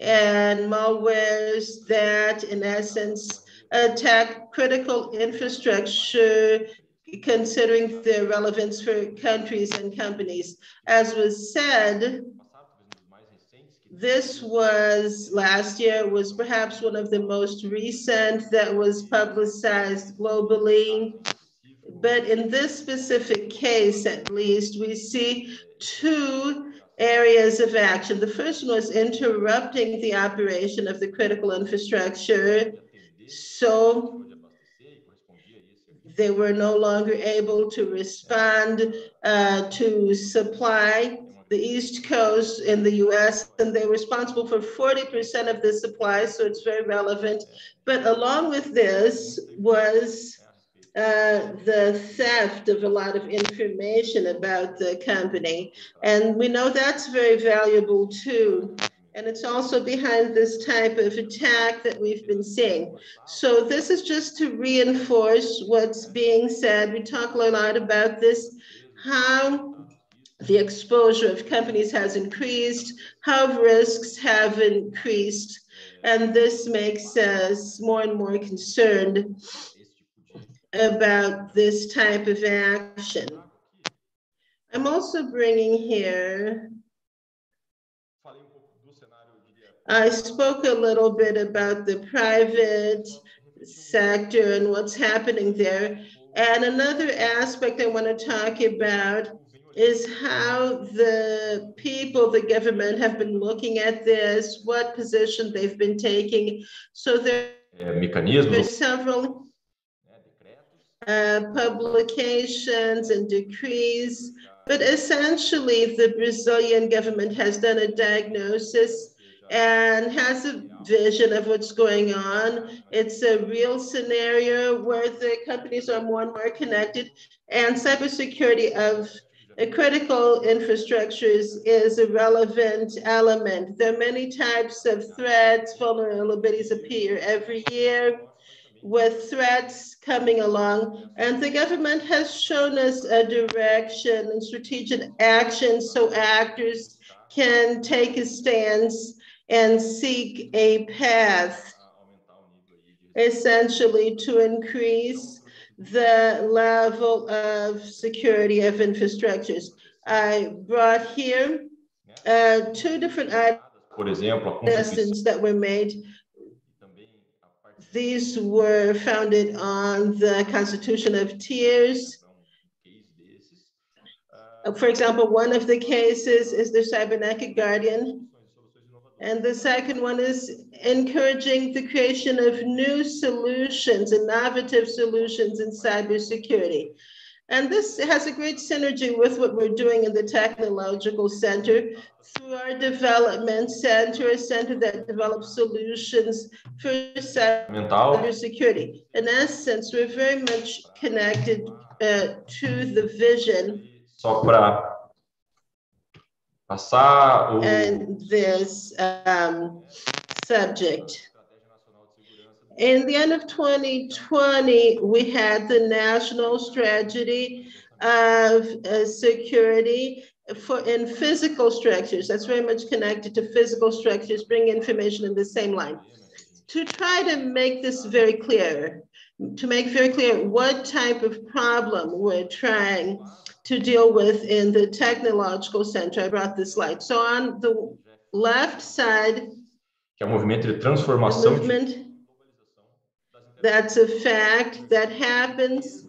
and malwares that, in essence, attack critical infrastructure, considering their relevance for countries and companies. As was said, this was last year, was perhaps one of the most recent that was publicized globally. But in this specific case, at least, we see two areas of action. The first was interrupting the operation of the critical infrastructure. So they were no longer able to respond to supply the East Coast in the US, and they're responsible for 40% of the supply. So it's very relevant. But along with this was the theft of a lot of information about the company. And we know that's very valuable too. And it's also behind this type of attack that we've been seeing. So this is just to reinforce what's being said. We talk a lot about this, how the exposure of companies has increased, how risks have increased. And this makes us more and more concerned about this type of action. I'm also bringing here, I spoke a little bit about the private sector and what's happening there. And another aspect I want to talk about is how the people, the government, have been looking at this, what position they've been taking. So there's several publications and decrees, but essentially the Brazilian government has done a diagnosis and has a vision of what's going on. It's a real scenario where the companies are more and more connected, and cybersecurity of critical infrastructures is a relevant element. There are many types of threats, vulnerabilities appear every year, with threats coming along, and the government has shown us a direction and strategic action so actors can take a stance and seek a path, essentially to increase the level of security of infrastructures. I brought here two different items that were made. These were founded on the Constitution of Tiers. For example, one of the cases is the cybernetic guardian. And the second one is encouraging the creation of new solutions, innovative solutions in cybersecurity. And this has a great synergy with what we're doing in the Technological Center through our development center, a center that develops solutions for cybersecurity. In essence, we're very much connected to the vision. And this subject. In the end of 2020, we had the National Strategy of Security in Physical Structures. That's very much connected to physical structures, bring information in the same line. To try to make this very clear, to make very clear what type of problem we're trying to deal with in the Technological Center, I brought this slide. So on the left side, the movement that's a fact that happens,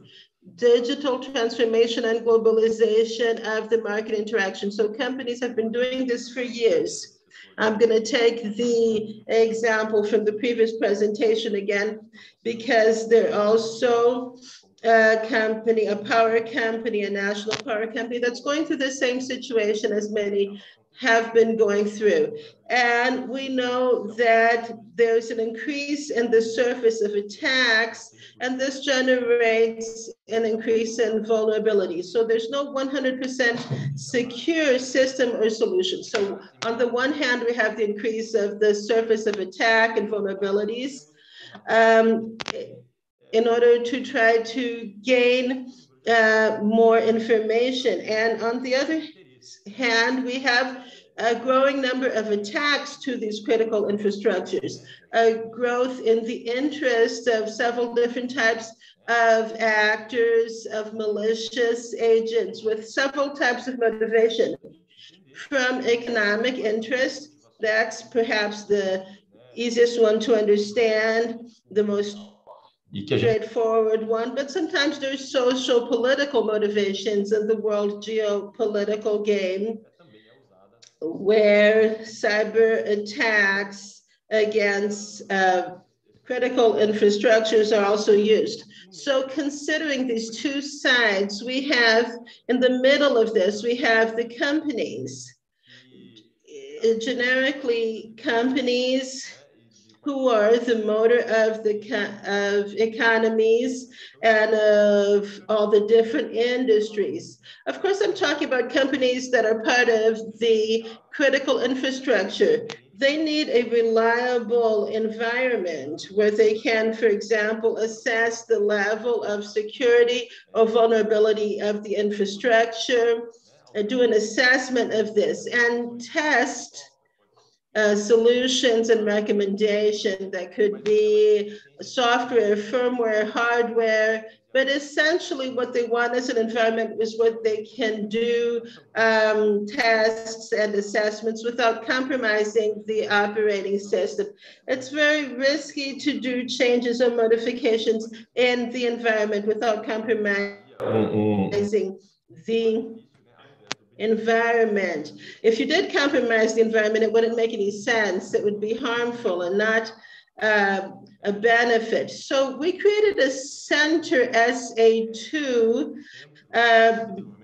digital transformation and globalization of the market interaction. So companies have been doing this for years. I'm gonna take the example from the previous presentation again, because they're also a company, a power company, a national power company that's going through the same situation as many have been going through. And we know that there's an increase in the surface of attacks, and this generates an increase in vulnerability. So there's no 100% secure system or solution. So on the one hand, we have the increase of the surface of attack and vulnerabilities in order to try to gain more information. And on the other hand, we have a growing number of attacks to these critical infrastructures, a growth in the interest of several different types of actors, of malicious agents with several types of motivation, from economic interest, that's perhaps the easiest one to understand, the most straightforward one, but sometimes there's social political motivations in the world geopolitical game, where cyber attacks against critical infrastructures are also used. So considering these two sides, we have in the middle of this, we have the companies, generically companies who are the motor of the economies and of all the different industries. Of course, I'm talking about companies that are part of the critical infrastructure. They need a reliable environment where they can, for example, assess the level of security or vulnerability of the infrastructure, do an assessment of this, and test solutions and recommendation that could be software, firmware, hardware, but essentially what they want as an environment is what they can do tests and assessments without compromising the operating system. It's very risky to do changes or modifications in the environment without compromising the environment. If you did compromise the environment, it wouldn't make any sense. It would be harmful and not a benefit. So we created a center, SA2,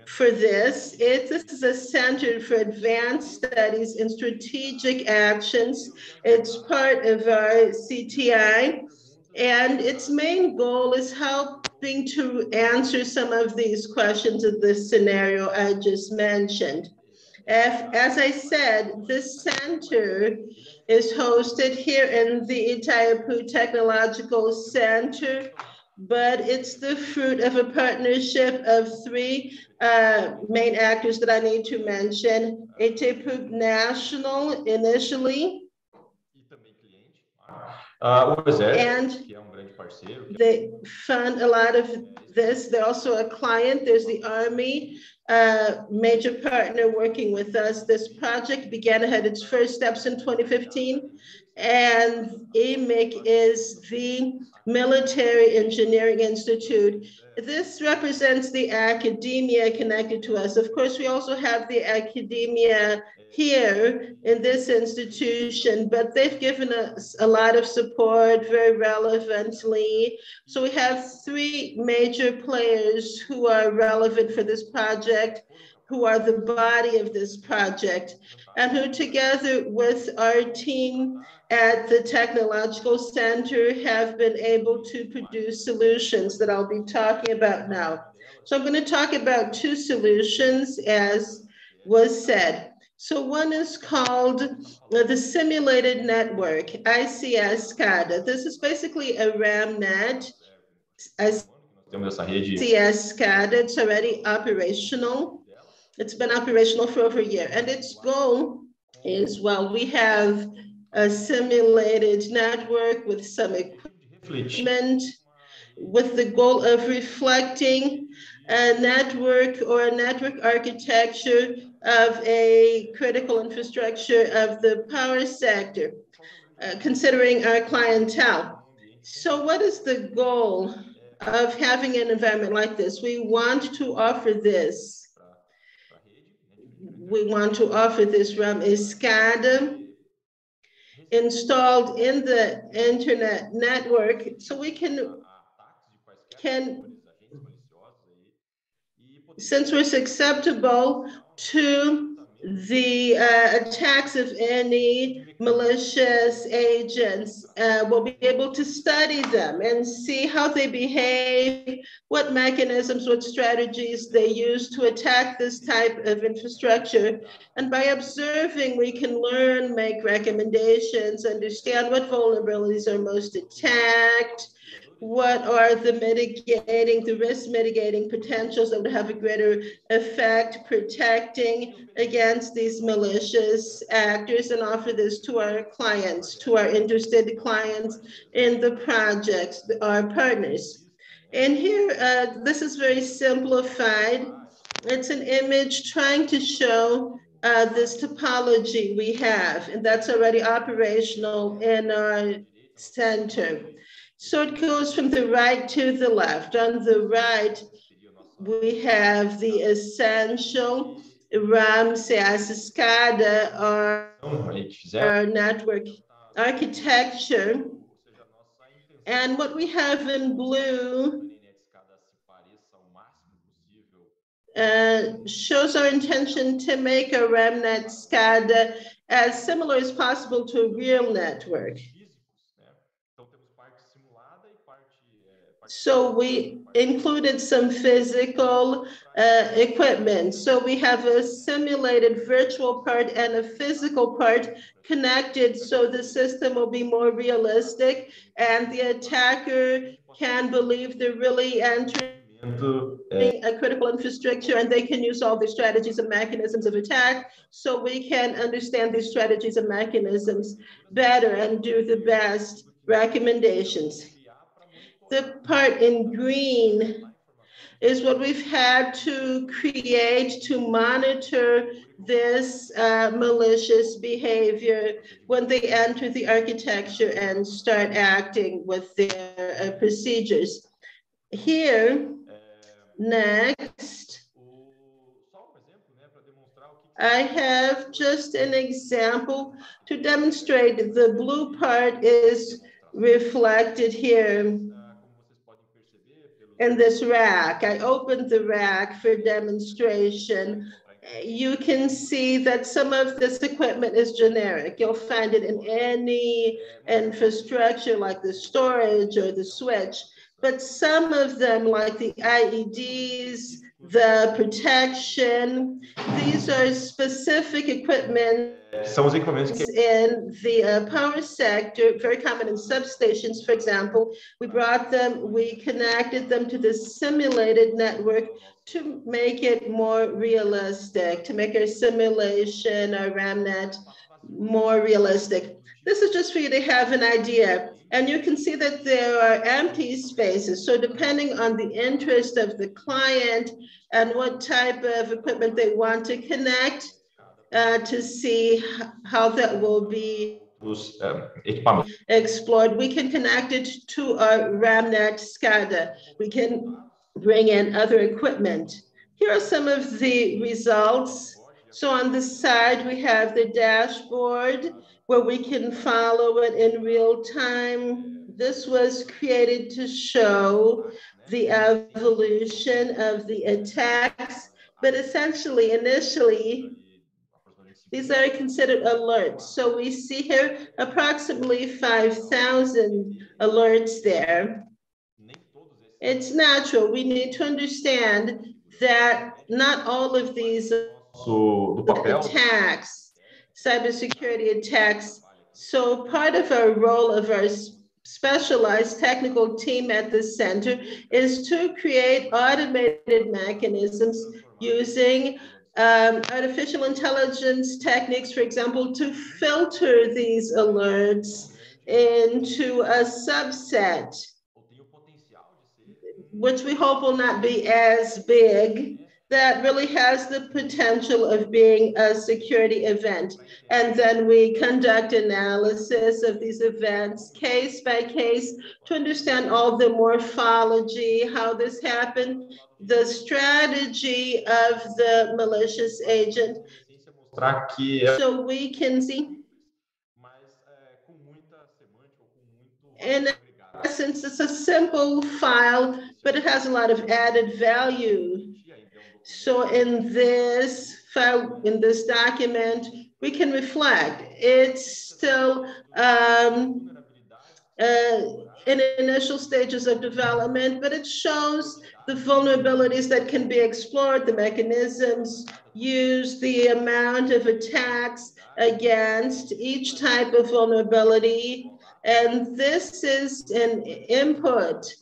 for this. This is a center for advanced studies and strategic actions. It's part of our CTI, and its main goal is helping to answer some of these questions in this scenario I just mentioned. As I said, this center is hosted here in the Itaipu Technological Center, but it's the fruit of a partnership of three main actors that I need to mention. Itaipu National initially, They fund a lot of this. They're also a client. There's the Army, major partner working with us. This project began and had its first steps in 2015. And AMIC is the Military Engineering Institute. This represents the academia connected to us. Of course, we also have the academia here in this institution, but they've given us a lot of support very relevantly. So we have three major players who are relevant for this project, who are the body of this project, and who together with our team at the Technological Center have been able to produce solutions that I'll be talking about now. So I'm going to talk about two solutions, as was said. So one is called the Simulated Network, ICS-SCADA. This is basically a RAMNet. ICS-SCADA, it's already operational. It's been operational for over a year, and its goal is, well, we have a simulated network with some equipment with the goal of reflecting a network or a network architecture of a critical infrastructure of the power sector, considering our clientele. So what is the goal of having an environment like this? We want to offer this. We want to offer this RAMNet installed in the internet network so we can, since we're susceptible to the attacks of any malicious agents, we'll be able to study them and see how they behave, what mechanisms, what strategies they use to attack this type of infrastructure. And by observing, we can learn, make recommendations, understand what vulnerabilities are most attacked, what are the risk mitigating potentials that would have a greater effect, protecting against these malicious actors, and offer this to our clients, to our interested clients in the projects, our partners. And here, this is very simplified. It's an image trying to show this topology we have, and that's already operational in our center. So it goes from the right to the left. On the right, we have the essential RAMNet, our network architecture. And what we have in blue shows our intention to make a RAMNet SCADA as similar as possible to a real network. So we included some physical equipment. So we have a simulated virtual part and a physical part connected, so the system will be more realistic and the attacker can believe they're really entering a critical infrastructure, and they can use all the strategies and mechanisms of attack, so we can understand these strategies and mechanisms better and do the best recommendations. The part in green is what we've had to create to monitor this malicious behavior when they enter the architecture and start acting with their procedures. Here, next, I have just an example to demonstrate. The blue part is reflected here in this rack. I opened the rack for demonstration. You can see that some of this equipment is generic. You'll find it in any infrastructure like the storage or the switch, but some of them like the IEDs, the protection, these are specific equipment in the power sector, very common in substations, for example. We brought them, we connected them to the simulated network to make it more realistic, to make our simulation, our RAMNet, more realistic. This is just for you to have an idea. And you can see that there are empty spaces. So depending on the interest of the client and what type of equipment they want to connect, to see how that will be explored, we can connect it to our RAMNet SCADA. We can bring in other equipment. Here are some of the results. So on the side, we have the dashboard where we can follow it in real time. This was created to show the evolution of the attacks, but essentially, initially, these are considered alerts. So we see here approximately 5,000 alerts there. It's natural. We need to understand that not all of these attacks, cybersecurity attacks. So part of our role of our specialized technical team at the center is to create automated mechanisms using artificial intelligence techniques, for example, to filter these alerts into a subset, which we hope will not be as big, that really has the potential of being a security event. And then we conduct analysis of these events case by case to understand all the morphology, how this happened, the strategy of the malicious agent. So we can see, in essence, it's a simple file, but it has a lot of added value. So in this file, in this document, we can reflect. It's still in initial stages of development, but it shows the vulnerabilities that can be explored, the mechanisms used, the amount of attacks against each type of vulnerability. And this is an input.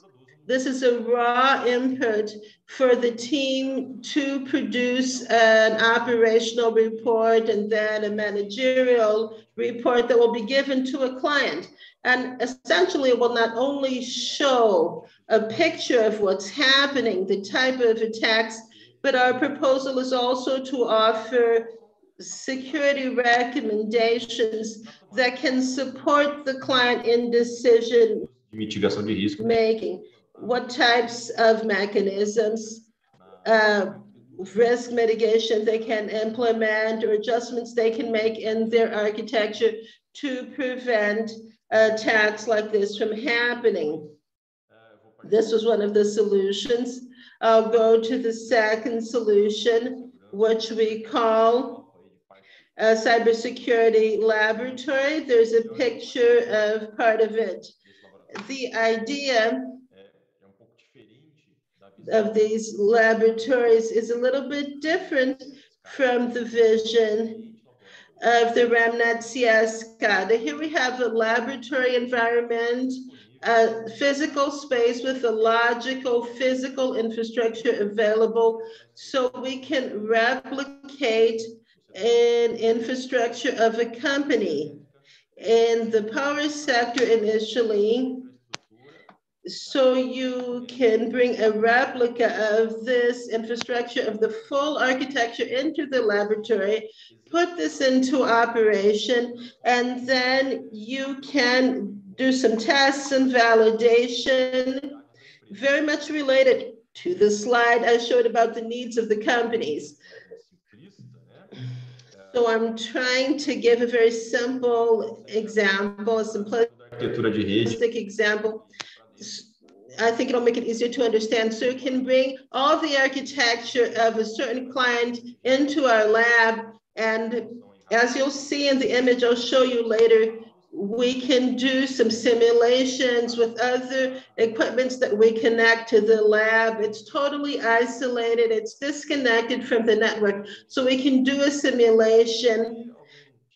This is a raw input for the team to produce an operational report and then a managerial report that will be given to a client. And essentially, it will not only show a picture of what's happening, the type of attacks, but our proposal is also to offer security recommendations that can support the client in decision making. What types of mechanisms, risk mitigation they can implement or adjustments they can make in their architecture to prevent attacks like this from happening. This was one of the solutions. I'll go to the second solution, which we call a cybersecurity laboratory. There's a picture of part of it. The idea of these laboratories is a little bit different from the vision of the RAMNet CS-SCADA. Here we have a laboratory environment, a physical space with a logical physical infrastructure available, so we can replicate an infrastructure of a company in the power sector initially. So you can bring a replica of this infrastructure, of the full architecture into the laboratory, put this into operation, and then you can do some tests and validation, very much related to the slide I showed about the needs of the companies. So I'm trying to give a very simple example, a simplistic example. I think it'll make it easier to understand. So you can bring all the architecture of a certain client into our lab. And as you'll see in the image I'll show you later, we can do some simulations with other equipments that we connect to the lab. It's totally isolated. It's disconnected from the network. So we can do a simulation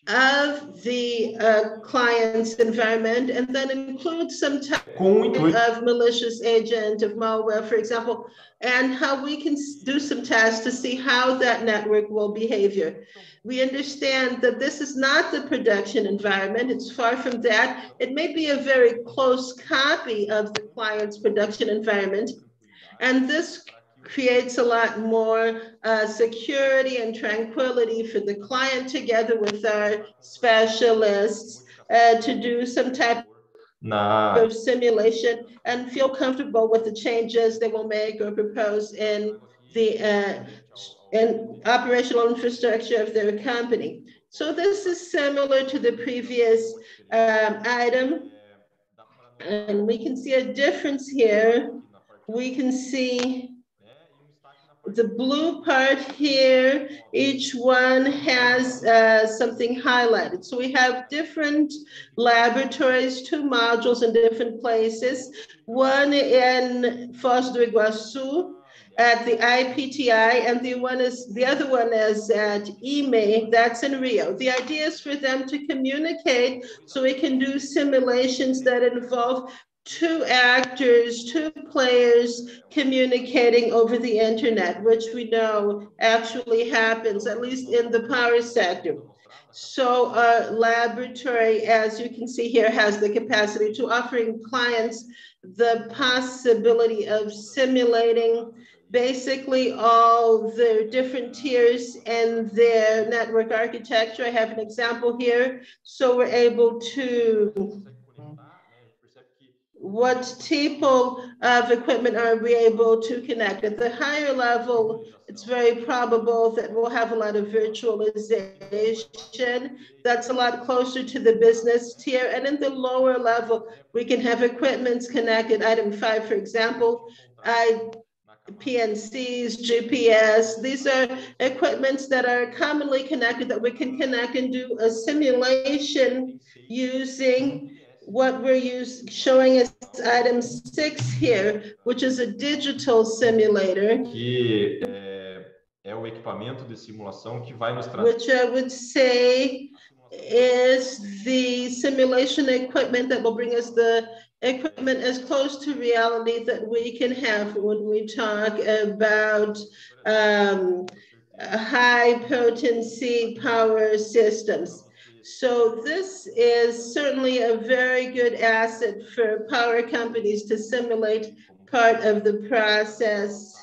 of the client's environment, and then include some type of malicious agent, of malware, for example, and how we can do some tests to see how that network will behave. We understand that this is not the production environment. It's far from that. It may be a very close copy of the client's production environment, and this creates a lot more security and tranquility for the client, together with our specialists, to do some type of simulation and feel comfortable with the changes they will make or propose in the in operational infrastructure of their company. So this is similar to the previous item, and we can see a difference here. We can see the blue part here, each one has something highlighted. So we have different laboratories, 2 modules in different places, one in Foz do Iguaçu at the IPTI, and the other one is at IME, that's in Rio. The idea is for them to communicate so we can do simulations that involve 2 actors, 2 players communicating over the internet, which we know actually happens, at least in the power sector. So our laboratory, as you can see here, has the capacity to offering clients the possibility of simulating basically all the different tiers and their network architecture. I have an example here. So we're able to what type of equipment are we able to connect? At the higher level, it's very probable that we'll have a lot of virtualization. That's a lot closer to the business tier. And in the lower level, we can have equipments connected. Item 5, for example, PNCs, GPS, these are equipments that are commonly connected that we can connect and do a simulation using what we're showing is item 6 here, which is a digital simulator, which I would say is the simulation equipment that will bring us the equipment as close to reality that we can have when we talk about high potency power systems. So this is certainly a very good asset for power companies to simulate part of the process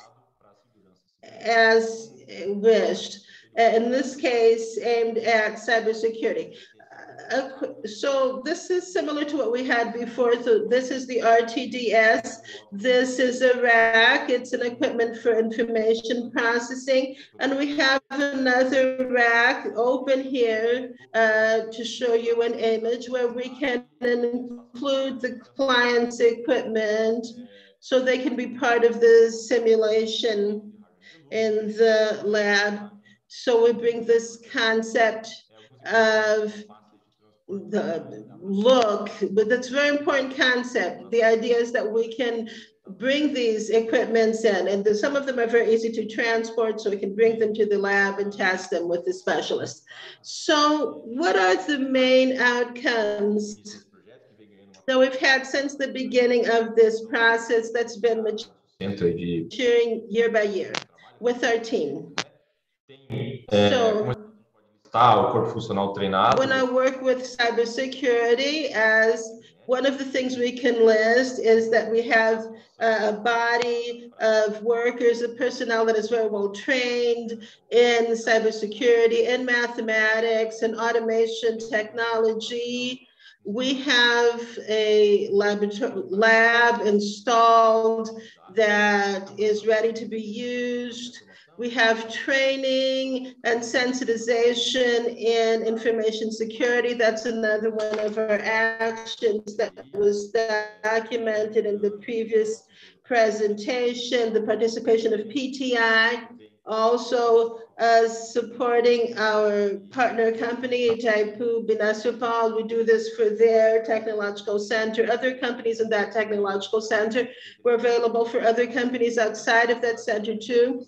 as wished, in this case aimed at cybersecurity. So this is similar to what we had before. So this is the RTDS. This is a rack. It's an equipment for information processing. And we have another rack open here to show you an image where we can include the client's equipment so they can be part of the simulation in the lab. So we bring this concept of the look, but that's a very important concept. The idea is that we can bring these equipments in, and some of them are very easy to transport, so we can bring them to the lab and test them with the specialists. So what are the main outcomes that we've had since the beginning of this process that's been maturing year by year with our team? So when I work with cybersecurity, as one of the things we can list is that we have a body of workers, of personnel that is very well trained in cybersecurity, in mathematics, in automation technology. We have a lab installed that is ready to be used. We have training and sensitization in information security. That's another one of our actions that was documented in the previous presentation, the participation of PTI, also supporting our partner company, Itaipu Binacional. We do this for their technological center. Other companies in that technological center were available for other companies outside of that center too.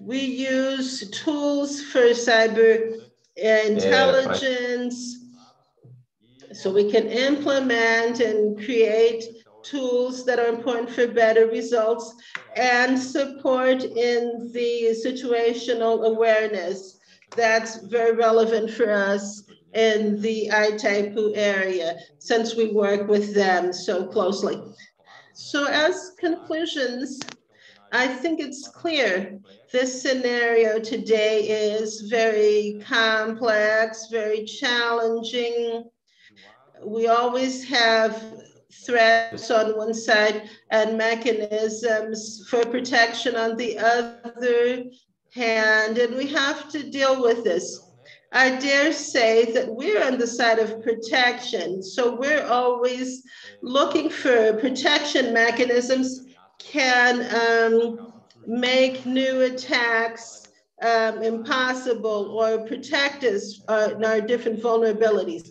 We use tools for cyber intelligence, so we can implement and create tools that are important for better results and support in the situational awareness. That's very relevant for us in the Itaipu area, since we work with them so closely. So as conclusions, I think it's clear this scenario today is very complex, very challenging. We always have threats on one side and mechanisms for protection on the other hand, and we have to deal with this. I dare say that we're on the side of protection, so we're always looking for protection mechanisms can make new attacks impossible or protect us in our different vulnerabilities.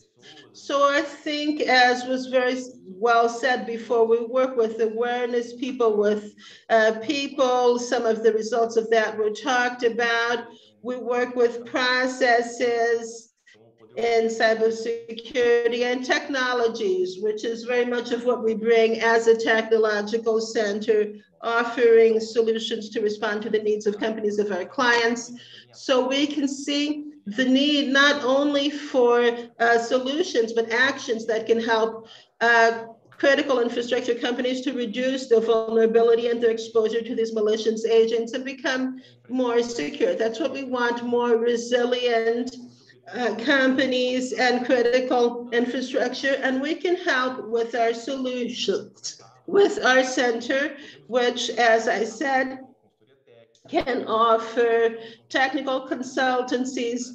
So I think, as was very well said before, we work with awareness, people with people. Some of the results of that were talked about. We work with processes in cybersecurity and technologies, which is very much of what we bring as a technological center, offering solutions to respond to the needs of companies of our clients. So we can see the need not only for solutions, but actions that can help critical infrastructure companies to reduce their vulnerability and their exposure to these malicious agents and become more secure. That's what we want, more resilient companies and critical infrastructure. And we can help with our solutions, with our center, which, as I said, can offer technical consultancies,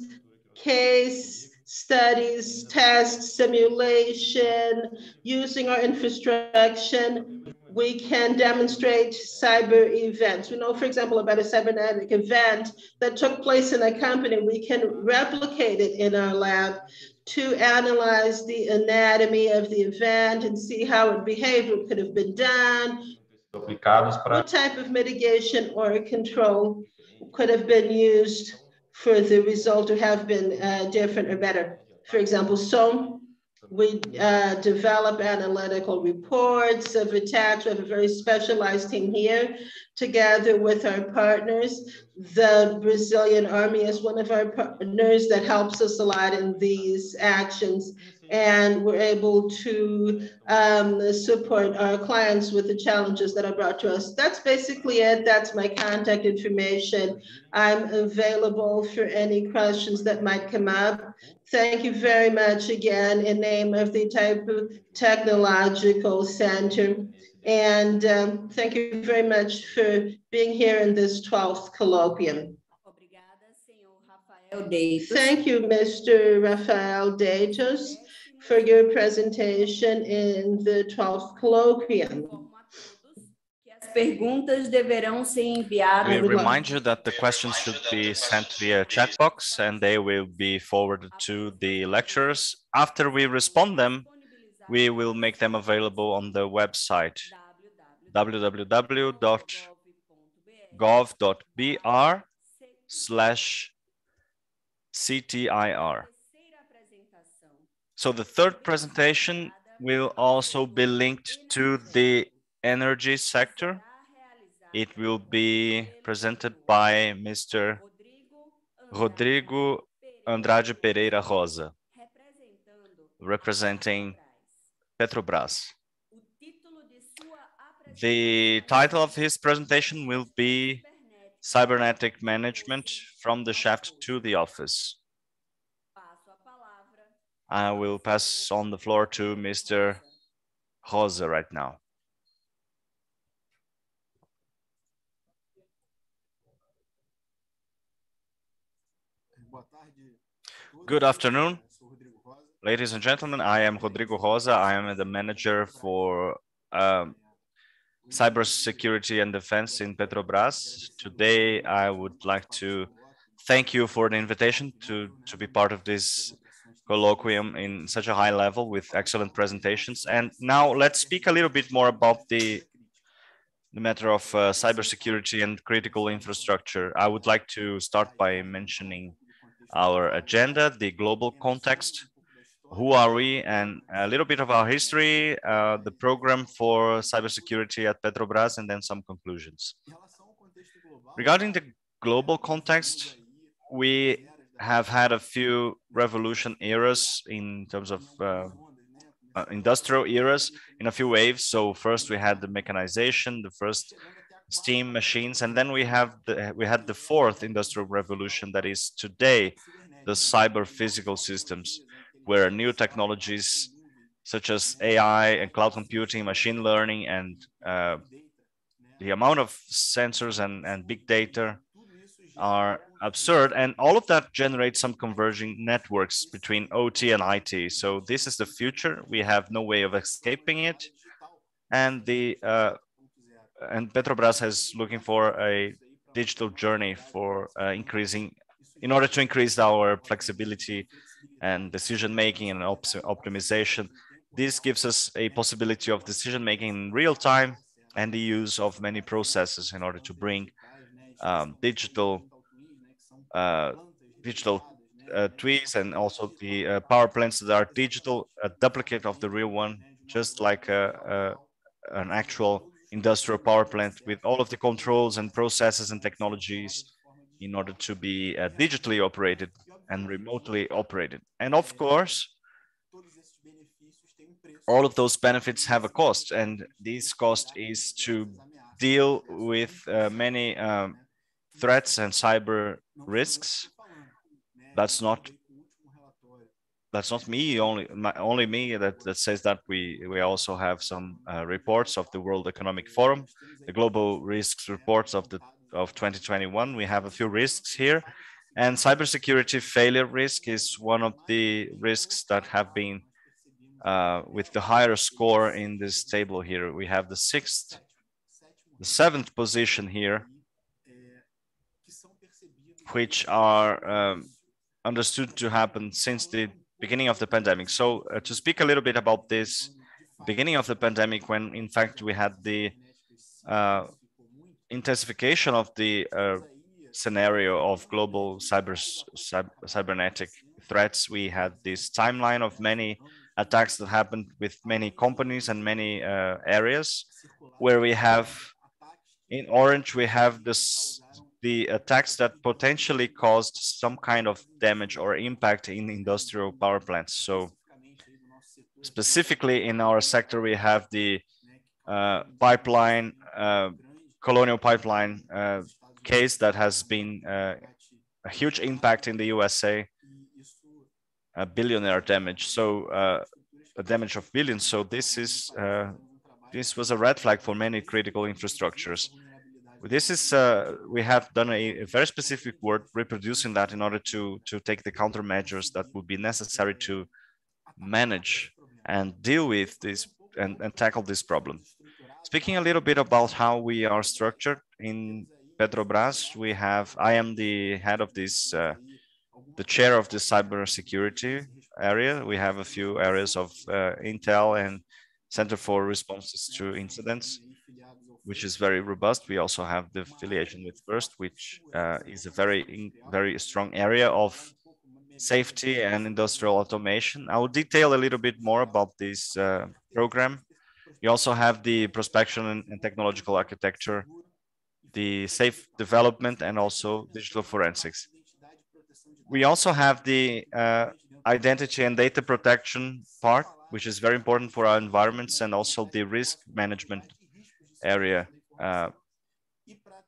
case studies, tests, simulation. Using our infrastructure, we can demonstrate cyber events. We know, for example, about a cybernetic event that took place in a company. We can replicate it in our lab to analyze the anatomy of the event and see how it behaved, what could have been done, what type of mitigation or control could have been used for the result to have been different or better. For example, so we develop analytical reports of attacks. We have a very specialized team here together with our partners. The Brazilian Army is one of our partners that helps us a lot in these actions. And we're able to support our clients with the challenges that are brought to us. That's basically it. That's my contact information. I'm available for any questions that might come up. Thank you very much again in name of the Itaipu Technological Center. And thank you very much for being here in this 12th colloquium. Thank you, Mr. Rafael Leitos, for your presentation in the 12th colloquium. We remind you that the questions should be sent via chat box, and they will be forwarded to the lecturers. After we respond them, we will make them available on the website www.gov.br/CTIR. So the third presentation will also be linked to the energy sector. It will be presented by Mr. Rodrigo Andrade Pereira Rosa, representing Petrobras. The title of his presentation will be Cybernetic Management from the Shaft to the Office. I will pass on the floor to Mr. Rosa right now. Good afternoon, ladies and gentlemen. I am Rodrigo Rosa. I am the manager for Cybersecurity and Defense in Petrobras. Today, I would like to thank you for the invitation to be part of this colloquium in such a high level with excellent presentations. And now let's speak a little bit more about the matter of cybersecurity and critical infrastructure. I would like to start by mentioning our agenda, the global context, who are we, and a little bit of our history, the program for cybersecurity at Petrobras, and then some conclusions. Regarding the global context, we have had a few revolution eras in terms of industrial eras in a few waves. So first we had the mechanization, the first steam machines, and then we had the fourth industrial revolution that is today, the cyber physical systems, where new technologies such as AI and cloud computing, machine learning, and the amount of sensors and big data are absurd. And all of that generates some converging networks between OT and IT. So this is the future. We have no way of escaping it. And and Petrobras is looking for a digital journey for in order to increase our flexibility and decision-making and optimization. This gives us a possibility of decision-making in real time and the use of many processes in order to bring digital tweaks, and also the power plants that are digital, a duplicate of the real one, just like an actual industrial power plant with all of the controls and processes and technologies in order to be digitally operated and remotely operated. And of course, all of those benefits have a cost, and this cost is to deal with many threats and cyber risks. That's not me, only me that says that. We also have some reports of the World Economic Forum, the global risks reports of 2021. We have a few risks here, and cybersecurity failure risk is one of the risks that have been with the higher score in this table here. We have the seventh position here, which are understood to happen since the beginning of the pandemic. So to speak a little bit about this beginning of the pandemic, when in fact we had the intensification of the scenario of global cybernetic threats. We had this timeline of many attacks that happened with many companies and many areas, where we have, in orange, we have the attacks that potentially caused some kind of damage or impact in industrial power plants. So specifically in our sector, we have the pipeline, Colonial Pipeline case that has been a huge impact in the USA, a billionaire damage, so a damage of billions. So this was a red flag for many critical infrastructures. This is we have done a very specific work reproducing that in order to take the countermeasures that would be necessary to manage and deal with this and tackle this problem. Speaking a little bit about how we are structured in Petrobras, I am the head of this, the chair of the cybersecurity area. We have a few areas of Intel and Center for Responses to Incidents, which is very robust. We also have the affiliation with FIRST, which is a very strong area of safety and industrial automation. I will detail a little bit more about this program. You also have the prospection and technological architecture, the safe development, and also digital forensics. We also have the identity and data protection part, which is very important for our environments, and also the risk management area,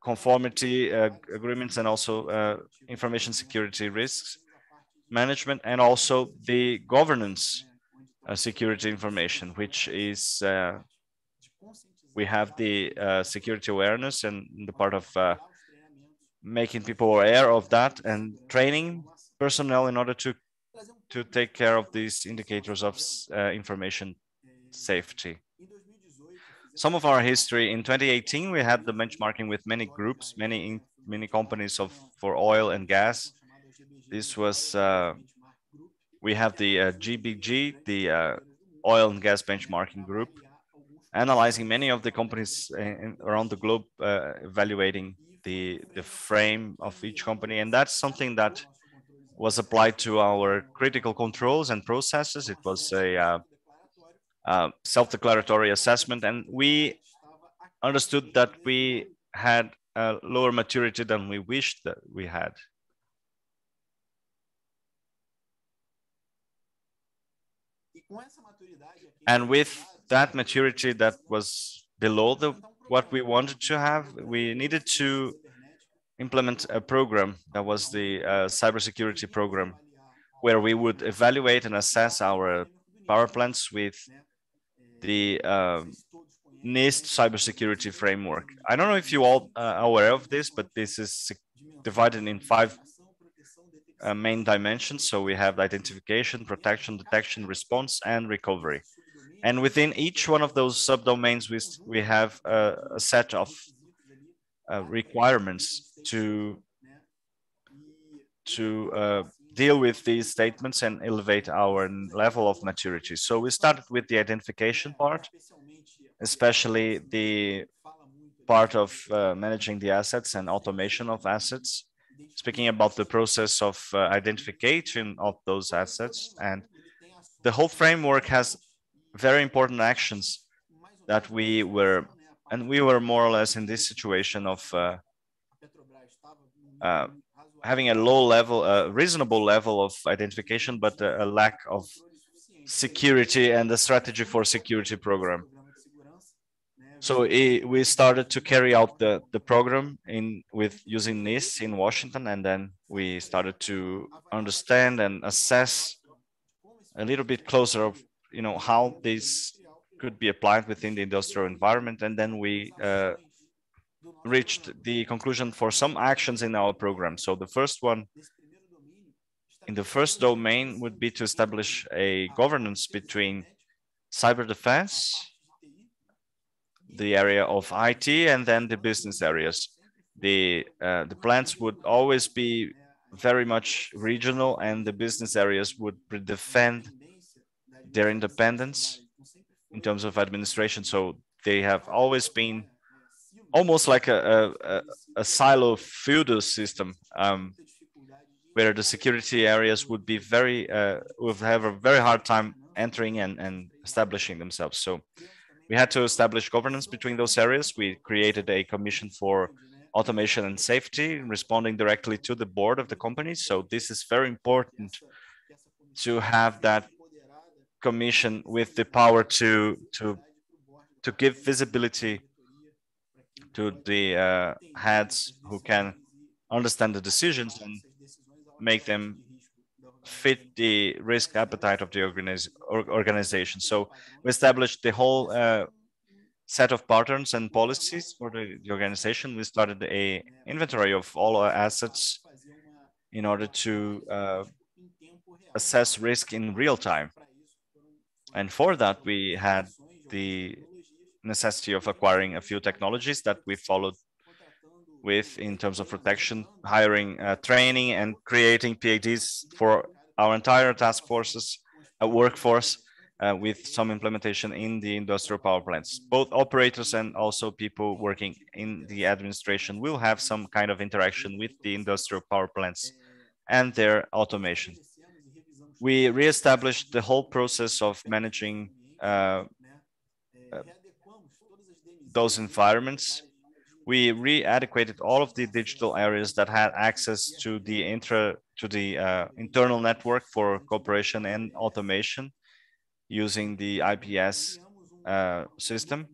conformity agreements, and also information security risks management, and also the governance security information, which is we have the security awareness and the part of making people aware of that, and training personnel in order to take care of these indicators of information safety. Some of our history: in 2018, we had the benchmarking with many groups, many companies for oil and gas. This was we have the GBG, the oil and gas benchmarking group, analyzing many of the companies around the globe, evaluating the frame of each company. And that's something that was applied to our critical controls and processes. It was a self-declaratory assessment, and we understood that we had a lower maturity than we wished that we had. And with that maturity that was below what we wanted to have, we needed to implement a program that was the cybersecurity program, where we would evaluate and assess our power plants with the NIST cybersecurity framework. I don't know if you all are aware of this, but this is divided in 5 main dimensions. So we have identification, protection, detection, response, and recovery. And within each one of those subdomains, we have a set of requirements to deal with these statements and elevate our level of maturity. So we started with the identification part, especially the part of managing the assets and automation of assets, speaking about the process of identification of those assets. And the whole framework has very important actions that we were more or less in this situation of having a low level, a reasonable level of identification, but a lack of security and a strategy for security program. So we started to carry out the program using NIST in Washington, and then we started to understand and assess a little bit closer of how this could be applied within the industrial environment, and then we reached the conclusion for some actions in our program. So the first one in the first domain would be to establish a governance between cyber defense, the area of IT, and then the business areas. The plants would always be very much regional, and the business areas would defend their independence in terms of administration. So they have always been almost like a silo feudal system, where the security areas would be would have a very hard time entering and establishing themselves. So we had to establish governance between those areas. We created a commission for automation and safety, responding directly to the board of the company. So this is very important to have that commission with the power to give visibility to the heads who can understand the decisions and make them fit the risk appetite of the organization. So we established the whole set of patterns and policies for the organization. We started an inventory of all our assets in order to assess risk in real time. And for that, we had the necessity of acquiring a few technologies that we followed with in terms of protection, hiring, training, and creating PADs for our entire task forces, workforce, with some implementation in the industrial power plants. Both operators and also people working in the administration will have some kind of interaction with the industrial power plants and their automation. We reestablished the whole process of managing those environments. We re-adequated all of the digital areas that had access to the internal network for cooperation and automation using the IPS system.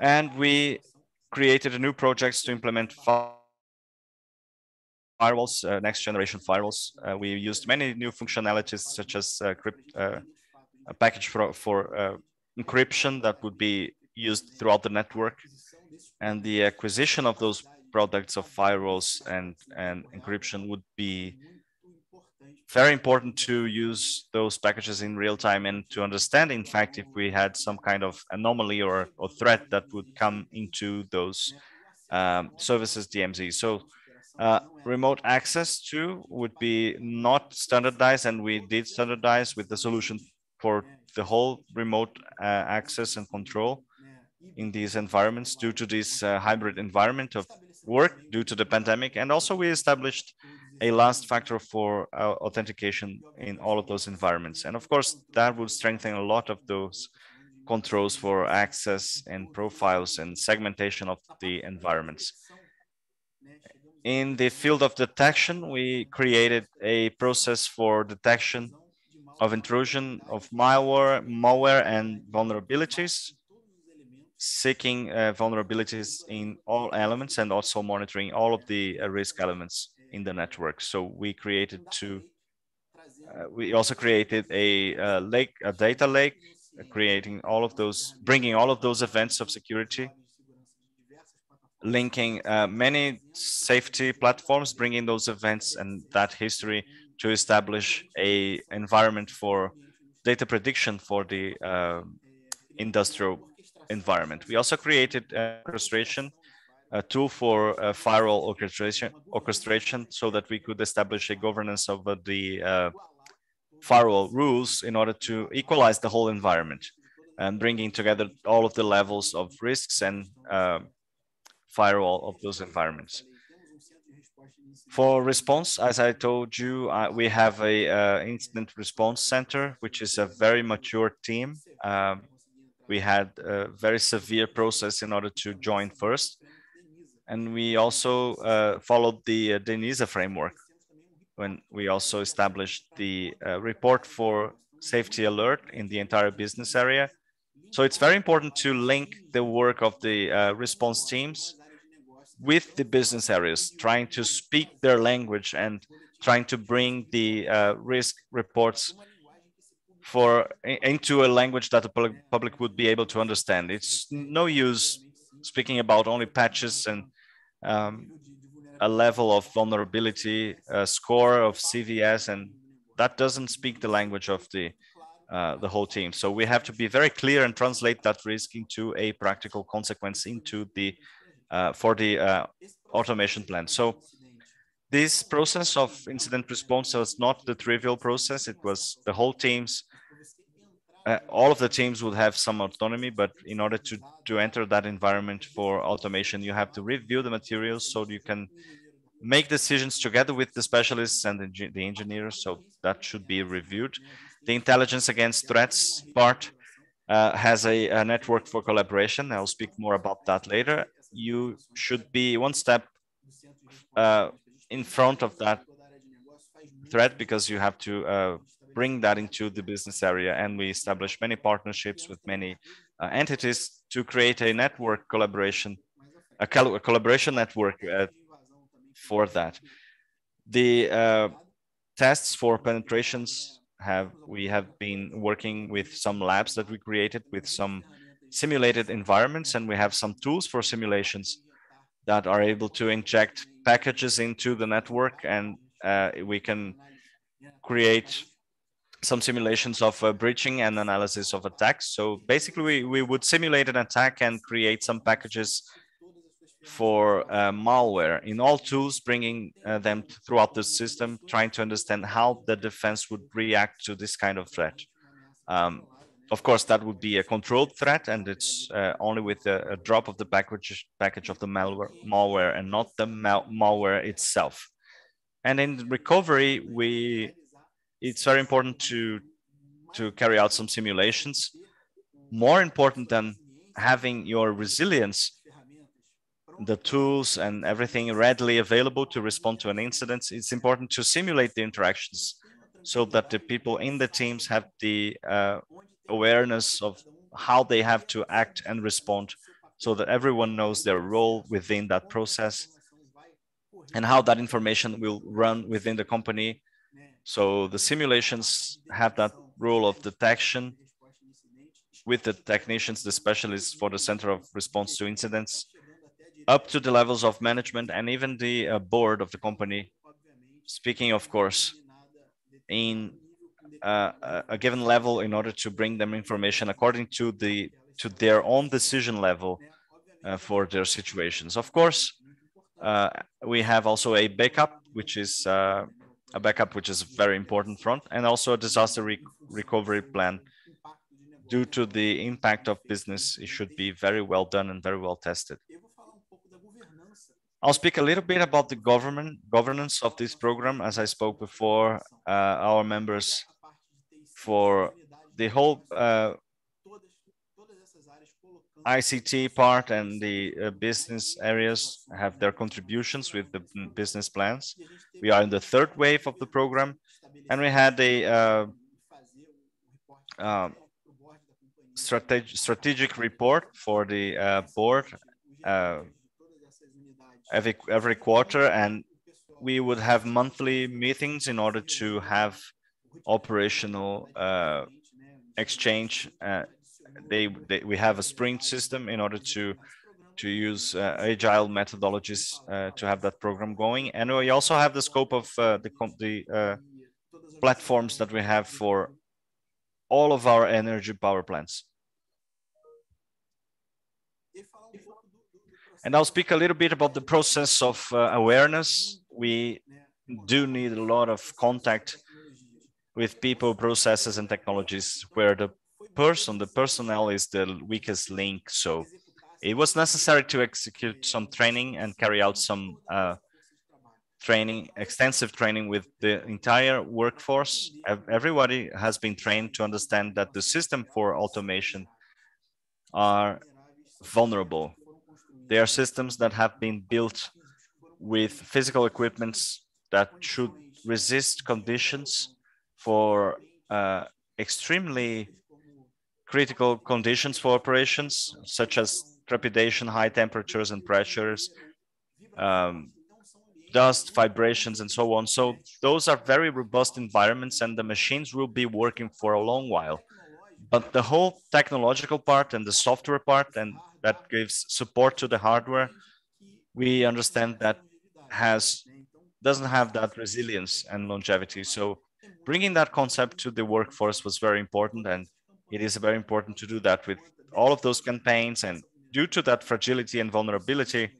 And we created new projects to implement firewalls, next generation firewalls. We used many new functionalities such as a package for encryption that would be used throughout the network, and the acquisition of those products of firewalls and encryption would be very important to use those packages in real time and to understand, in fact, if we had some kind of anomaly or threat that would come into those services DMZ. So remote access too would be not standardized, and we did standardize with the solution for the whole remote access and control in these environments due to this hybrid environment of work due to the pandemic. And also we established a last factor for authentication in all of those environments. And of course, that would strengthen a lot of those controls for access and profiles and segmentation of the environments. In the field of detection, we created a process for detection of intrusion of malware and vulnerabilities, seeking vulnerabilities in all elements and also monitoring all of the risk elements in the network. So we created a data lake, creating all of those, bringing all of those events of security, linking many safety platforms, bringing those events and that history to establish a environment for data prediction for the industrial environment. We also created orchestration, a tool for firewall orchestration, so that we could establish a governance over the firewall rules in order to equalize the whole environment, and bringing together all of the levels of risks and firewall of those environments. For response, as I told you, we have a incident response center, which is a very mature team. We had a very severe process in order to join FIRST. And we also followed the DENISA framework when we also established the report for safety alert in the entire business area. So it's very important to link the work of the response teams with the business areas, trying to speak their language and trying to bring the risk reports into a language that the public would be able to understand. It's no use speaking about only patches and a level of vulnerability, a score of CVS, and that doesn't speak the language of the whole team. So we have to be very clear and translate that risk into a practical consequence into the for the automation plan. So this process of incident response was not the trivial process. It was the whole teams. All of the teams would have some autonomy, but in order to enter that environment for automation, you have to review the materials so you can make decisions together with the specialists and the engineers. So that should be reviewed. The intelligence against threats part has a network for collaboration. I'll speak more about that later. You should be one step in front of that threat, because you have to bring that into the business area. And we established many partnerships with many entities to create a network collaboration, a collaboration network for that. The tests for penetrations we have been working with some labs that we created with some simulated environments, and we have some tools for simulations that are able to inject packages into the network, and we can create some simulations of breaching and analysis of attacks. So basically, we would simulate an attack and create some packages for malware in all tools, bringing them throughout the system, trying to understand how the defense would react to this kind of threat. Of course, that would be a controlled threat, and it's only with a drop of the package of the malware and not the malware itself. And in recovery, it's very important to carry out some simulations. More important than having your resilience, the tools and everything readily available to respond to an incident, it's important to simulate the interactions so that the people in the teams have the awareness of how they have to act and respond, so that everyone knows their role within that process and how that information will run within the company. So the simulations have that role of detection with the technicians, the specialists for the center of response to incidents, up to the levels of management and even the board of the company, speaking, of course, in a given level, in order to bring them information according to their own decision level for their situations. Of course, we have also a backup, which is a very important front, and also a disaster recovery plan. Due to the impact of business, it should be very well done and very well tested. I'll speak a little bit about the governance of this program, as I spoke before. Our members for the whole ICT part and the business areas have their contributions with the business plans. We are in the third wave of the program, and we had a strategic report for the board every quarter, and we would have monthly meetings in order to have operational exchange. We have a sprint system in order to use agile methodologies to have that program going. And we also have the scope of the platforms that we have for all of our energy power plants. And I'll speak a little bit about the process of awareness. We do need a lot of contact with people, processes, and technologies where the personnel is the weakest link. So it was necessary to execute some training and carry out some extensive training with the entire workforce. Everybody has been trained to understand that the system for automation are vulnerable. They are systems that have been built with physical equipments that should resist conditions for extremely critical conditions for operations, such as trepidation, high temperatures and pressures, dust, vibrations, and so on. So those are very robust environments, and the machines will be working for a long while. But the whole technological part and the software part, and that gives support to the hardware, we understand that doesn't have that resilience and longevity. So bringing that concept to the workforce was very important, and it is very important to do that with all of those campaigns. And due to that fragility and vulnerability,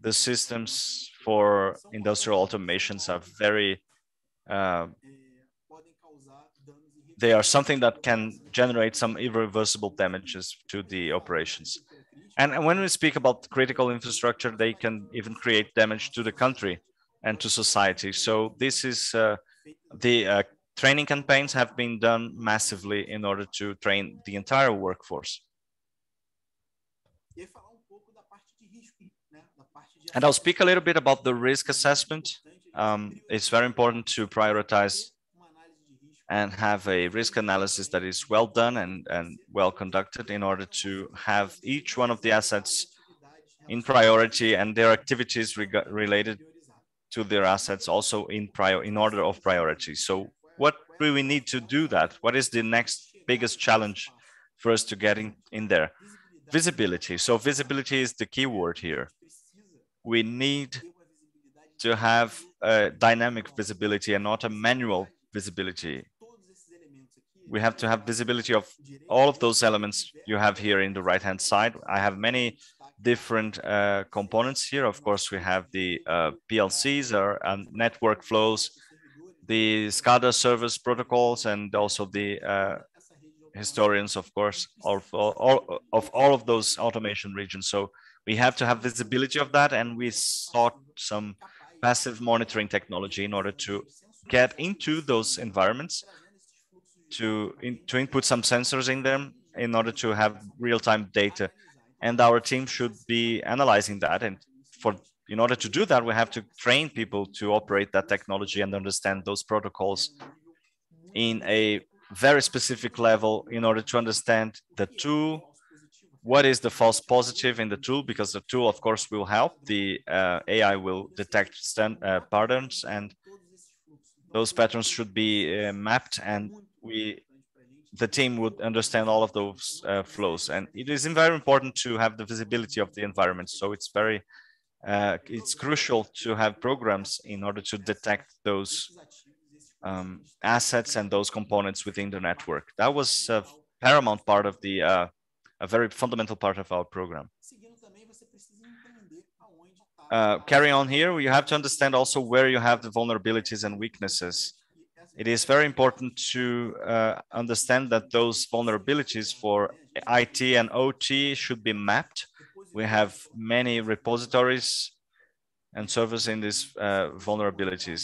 the systems for industrial automations are very, they are something that can generate some irreversible damages to the operations. And when we speak about critical infrastructure, they can even create damage to the country and to society. So this is training campaigns have been done massively in order to train the entire workforce. And I'll speak a little bit about the risk assessment. It's very important to prioritize and have a risk analysis that is well done and well conducted in order to have each one of the assets in priority and their activities related to their assets also in order of priority. So what do we need to do that? What is the next biggest challenge for us to get in there? Visibility. So visibility is the key word here. We need to have a dynamic visibility and not a manual visibility. We have to have visibility of all of those elements you have here in the right-hand side. I have many different components here. Of course, we have the PLCs or network flows, the SCADA service protocols, and also the historians, of course, of all of those automation regions. So we have to have visibility of that, and we sought some passive monitoring technology in order to get into those environments, to input some sensors in them in order to have real-time data. And our team should be analyzing that, and in order to do that, we have to train people to operate that technology and understand those protocols in a very specific level in order to understand the tool, what is the false positive in the tool, because the tool, of course, will help. The AI will detect patterns, and those patterns should be mapped, and the team would understand all of those flows. And it is very important to have the visibility of the environment, so it's very it's crucial to have programs in order to detect those assets and those components within the network. That was a paramount part of the, a very fundamental part of our program. Carry on here, you have to understand also where you have the vulnerabilities and weaknesses. It is very important to understand that those vulnerabilities for IT and OT should be mapped. We have many repositories and servicing these vulnerabilities.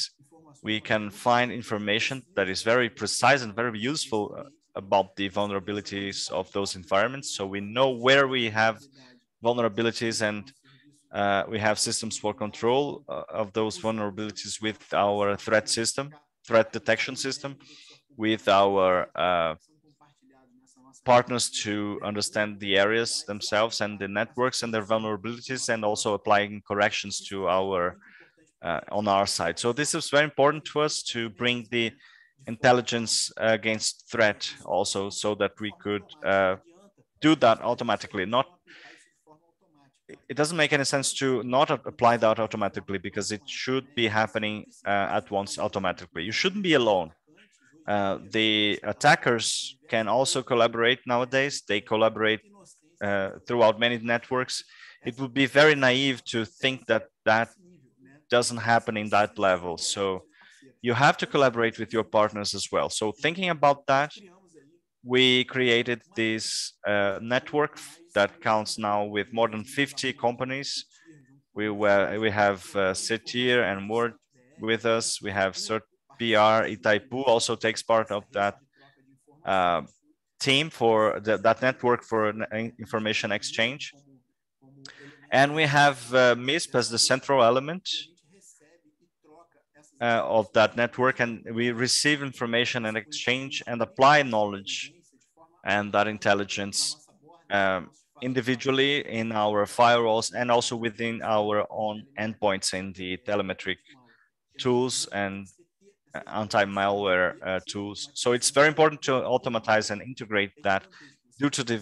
We can find information that is very precise and very useful about the vulnerabilities of those environments. So we know where we have vulnerabilities, and we have systems for control of those vulnerabilities with our threat system, threat detection system, with our partners to understand the areas themselves and the networks and their vulnerabilities, and also applying corrections to our on our side. So this is very important to us to bring the intelligence against threat also, so that we could do that automatically. It doesn't make any sense to not apply that automatically, because it should be happening at once automatically. You shouldn't be alone. The attackers can also collaborate nowadays. They collaborate throughout many networks. It would be very naive to think that that doesn't happen in that level. So you have to collaborate with your partners as well. So thinking about that, we created this network that counts now with more than 50 companies. We have CTIR and more with us. We have CERT.br. Itaipu also takes part of that team for that network for information exchange. And we have MISP as the central element of that network, and we receive information and exchange and apply knowledge and that intelligence individually in our firewalls and also within our own endpoints in the telemetric tools and anti-malware tools. So it's very important to automatize and integrate that due to the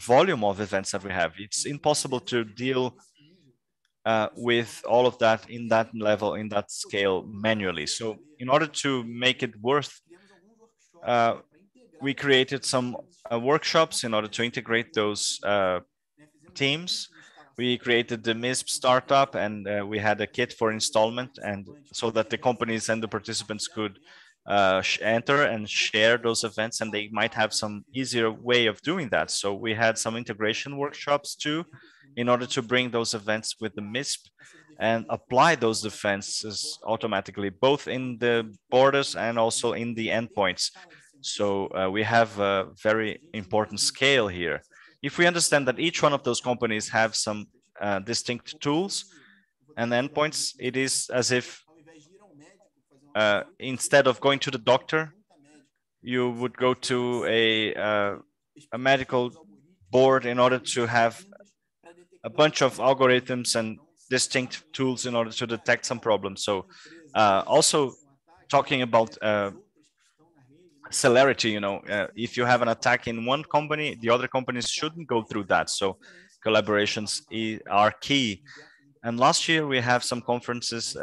volume of events that we have. It's impossible to deal with all of that in that level, in that scale manually. So in order to make it worth, we created some workshops in order to integrate those teams. We created the MISP startup, and we had a kit for installment, and so that the companies and the participants could enter and share those events, and they might have some easier way of doing that. So we had some integration workshops too, in order to bring those events with the MISP and apply those defenses automatically, both in the borders and also in the endpoints. So we have a very important scale here. If we understand that each one of those companies have some distinct tools and endpoints, it is as if instead of going to the doctor, you would go to a medical board in order to have a bunch of algorithms and distinct tools in order to detect some problems. So also talking about celerity, you know, if you have an attack in one company, the other companies shouldn't go through that. So collaborations are key. And last year we have some conferences,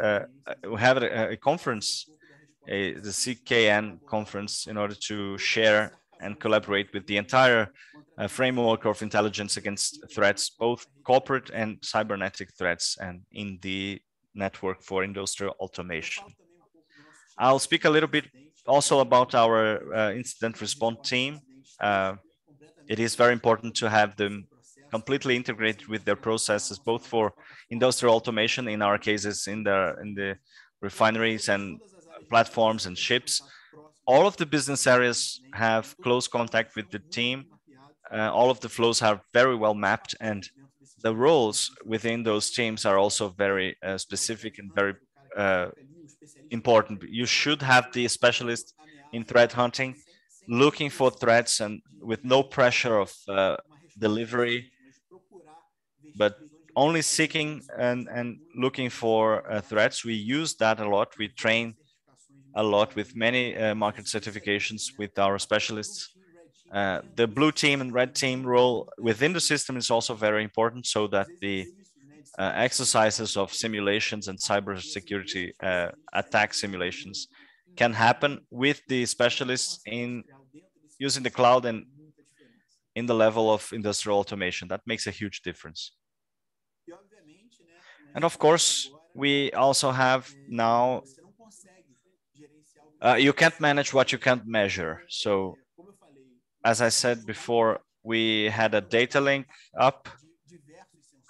we have a conference, the CKN conference, in order to share and collaborate with the entire framework of intelligence against threats, both corporate and cybernetic threats, and in the network for industrial automation. I'll speak a little bit also about our incident response team. It is very important to have them completely integrated with their processes, both for industrial automation, in our cases in the refineries and platforms and ships. All of the business areas have close contact with the team. All of the flows are very well mapped, and the roles within those teams are also very specific and very important. You should have the specialist in threat hunting, looking for threats and with no pressure of delivery, but only seeking and looking for threats. We use that a lot. We train a lot with many market certifications with our specialists. The blue team and red team role within the system is also very important, so that the exercises of simulations and cybersecurity attack simulations can happen with the specialists in using the cloud and in the level of industrial automation. That makes a huge difference. And of course, we also have now, you can't manage what you can't measure. So, as I said before, we had a data link up,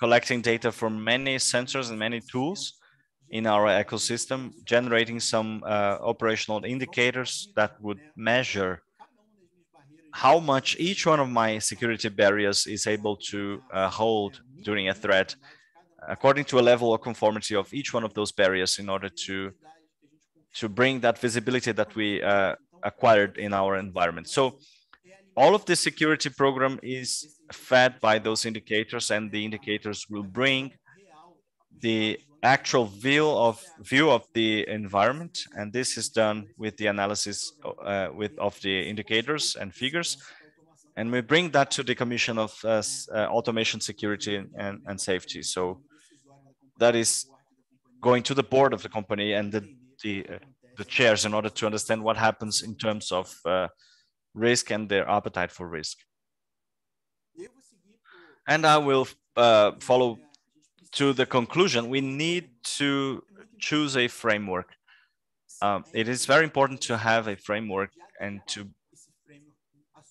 collecting data from many sensors and many tools. in our ecosystem, generating some operational indicators that would measure how much each one of my security barriers is able to hold during a threat, according to a level of conformity of each one of those barriers, in order to bring that visibility that we acquired in our environment. So all of the security program is fed by those indicators, and the indicators will bring the actual view of the environment, and this is done with the analysis of the indicators and figures, and we bring that to the Commission of Automation Security and Safety. So that is going to the board of the company and the chairs, in order to understand what happens in terms of risk and their appetite for risk. And I will follow to the conclusion. We need to choose a framework. It is very important to have a framework and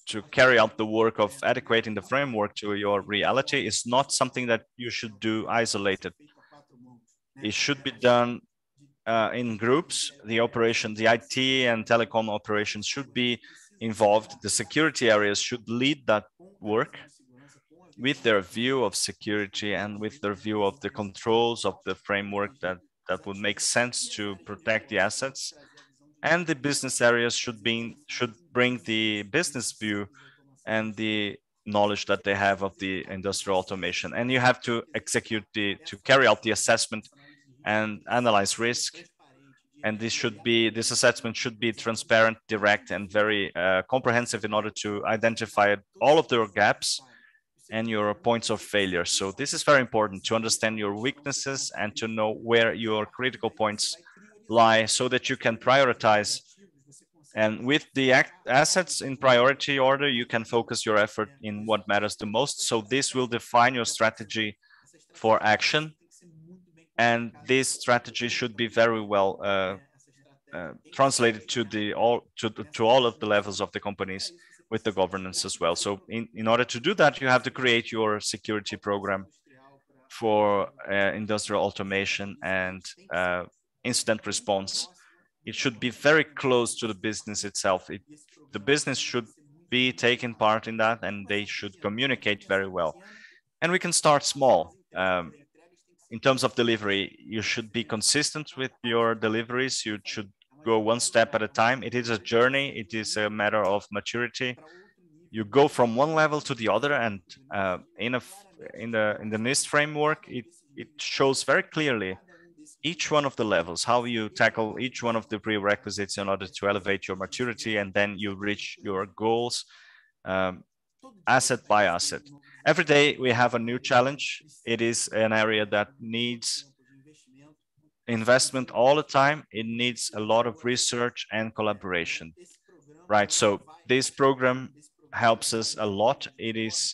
to carry out the work of adequating the framework to your reality. It's not something that you should do isolated. It should be done in groups. The operation, the IT and telecom operations should be involved. The security areas should lead that work with their view of security and with their view of the controls of the framework that would make sense to protect the assets. And the business areas should bring the business view and the knowledge that they have of the industrial automation. And you have to execute to carry out the assessment and analyze risk. And this assessment should be transparent, direct, and very comprehensive, in order to identify all of their gaps and your points of failure. So this is very important, to understand your weaknesses and to know where your critical points lie, so that you can prioritize. And with the assets in priority order, you can focus your effort in what matters the most. So this will define your strategy for action. And this strategy should be very well translated to all of the levels of the companies, with the governance as well. So in order to do that, you have to create your security program for industrial automation and incident response. It should be very close to the business itself. The business should be taking part in that, and they should communicate very well. And we can start small. In terms of delivery, you should be consistent with your deliveries. You should go one step at a time. It is a journey. It is a matter of maturity. You go from one level to the other, and in the NIST framework, it shows very clearly each one of the levels, how you tackle each one of the prerequisites in order to elevate your maturity, and then you reach your goals asset by asset. Every day we have a new challenge. It is an area that needs investment all the time. It needs a lot of research and collaboration, right? So this program helps us a lot. It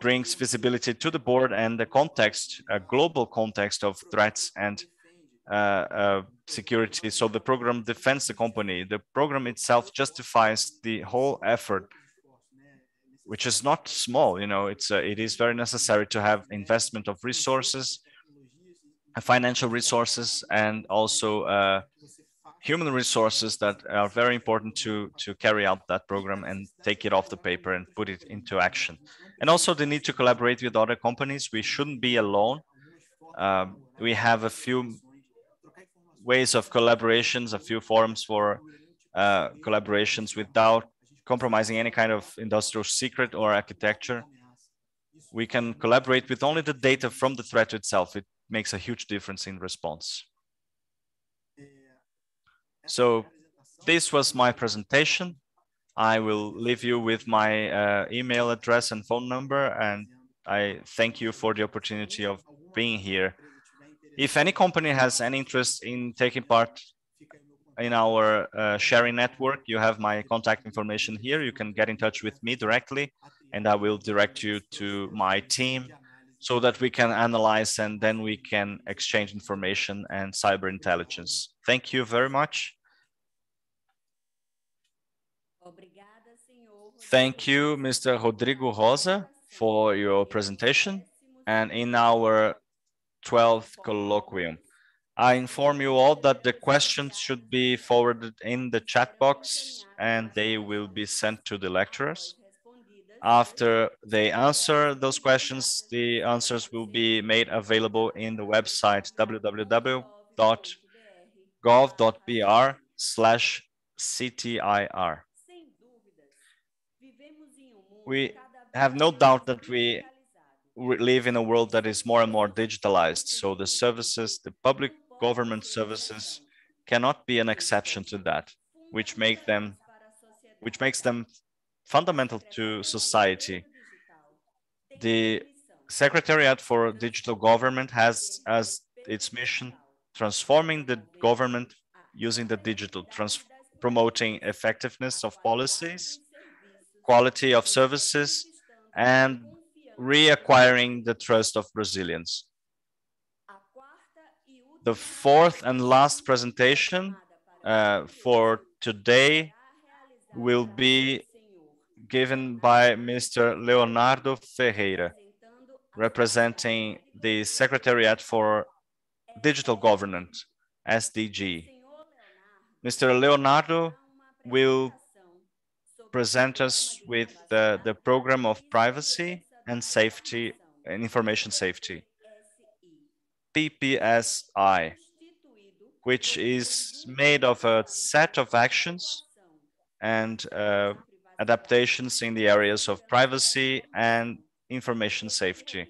brings visibility to the board and the context, a global context of threats and security. So the program defends the company. The program itself justifies the whole effort, which is not small. You know, it is very necessary to have investment of resources, financial resources, and also human resources that are very important to carry out that program and take it off the paper and put it into action. And also the need to collaborate with other companies. We shouldn't be alone. We have a few ways of collaborations, a few forums for collaborations, without compromising any kind of industrial secret or architecture. We can collaborate with only the data from the threat itself. It makes a huge difference in response. So this was my presentation. I will leave you with my email address and phone number, and I thank you for the opportunity of being here. If any company has any interest in taking part in our sharing network, you have my contact information here. You can get in touch with me directly, and I will direct you to my team, so that we can analyze and then we can exchange information and cyber intelligence. Thank you very much. Thank you, Mr. Rodrigo Rosa, for your presentation. And in our 12th colloquium, I inform you all that the questions should be forwarded in the chat box and they will be sent to the lecturers. After they answer those questions, the answers will be made available in the website www.gov.br/CTIR. We have no doubt that we live in a world that is more and more digitalized. So the services, the public government services cannot be an exception to that, which makes them fundamental to society. The Secretariat for Digital Government has as its mission transforming the government using the digital, promoting effectiveness of policies, quality of services, and reacquiring the trust of Brazilians. The fourth and last presentation for today will be given by Mr. Leonardo Ferreira, representing the Secretariat for Digital Governance, SDG. Mr. Leonardo will present us with the program of privacy and safety and information safety, PPSI, which is made of a set of actions and adaptations in the areas of privacy and information safety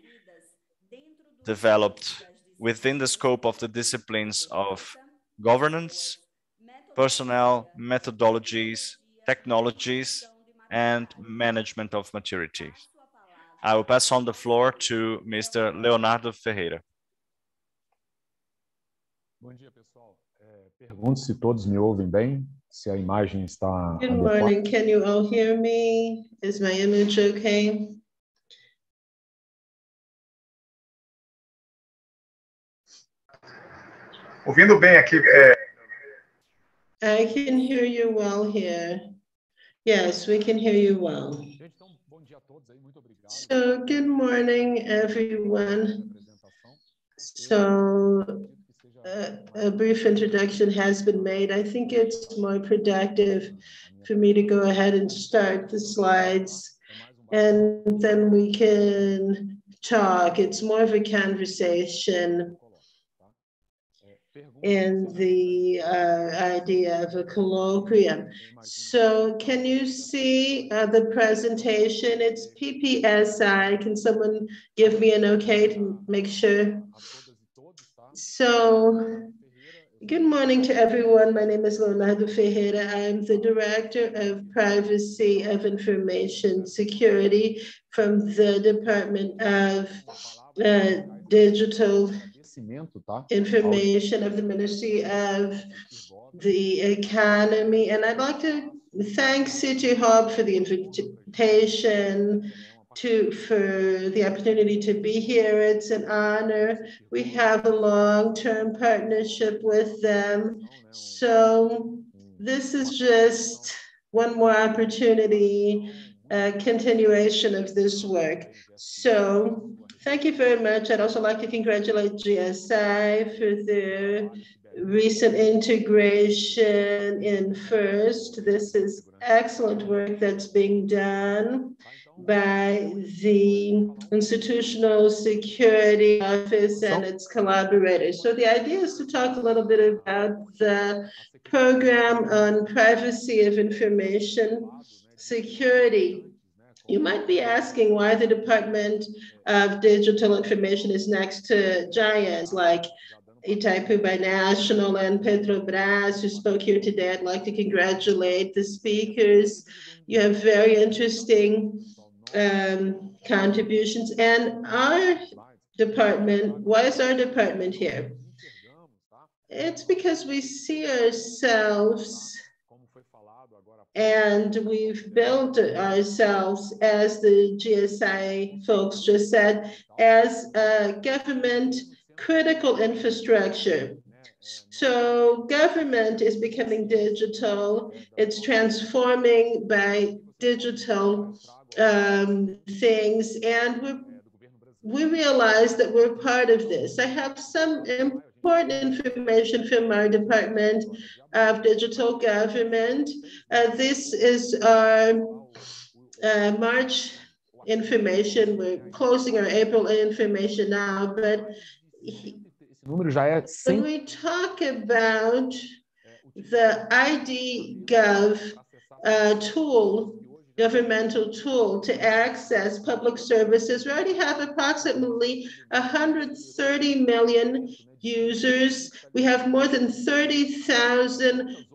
developed within the scope of the disciplines of governance, personnel, methodologies, technologies, and management of maturity. I will pass on the floor to Mr. Leonardo Ferreira. Bom dia, pessoal. Pergunto se todos me ouvem bem. Se a imagem está Good adequada. Morning. Can you all hear me? Is my image okay? Ouvindo bem aqui. I can hear you well here. Yes, we can hear you well. So, good morning, everyone. So, a brief introduction has been made. I think it's more productive for me to go ahead and start the slides, and then we can talk. It's more of a conversation, and the idea of a colloquium. So can you see the presentation? It's PPSI. Can someone give me an okay to make sure? So good morning to everyone. My name is Leonardo Ferreira. I am the Director of Privacy of Information Security from the Department of Digital Information of the Ministry of the Economy. And I'd like to thank City Hub for the invitation, for the opportunity to be here. It's an honor. We have a long-term partnership with them. So this is just one more opportunity, a continuation of this work. So thank you very much. I'd also like to congratulate GSI for their recent integration in FIRST. This is excellent work that's being done by the Institutional Security Office and its collaborators. So the idea is to talk a little bit about the program on privacy of information security. You might be asking why the Department of Digital Information is next to giants like Itaipu Binacional and Petrobras, who spoke here today. I'd like to congratulate the speakers. You have very interesting contributions. And our department, why is our department here? It's because we see ourselves, and we've built ourselves, as the GSI folks just said, as a government critical infrastructure. So government is becoming digital. It's transforming by digital things, and we realize that we're part of this. I have some Support information from our Department of Digital Government. This is our March information. We're closing our April information now, but when we talk about the ID Gov tool, governmental tool to access public services, we already have approximately 130 million users. We have more than 30,000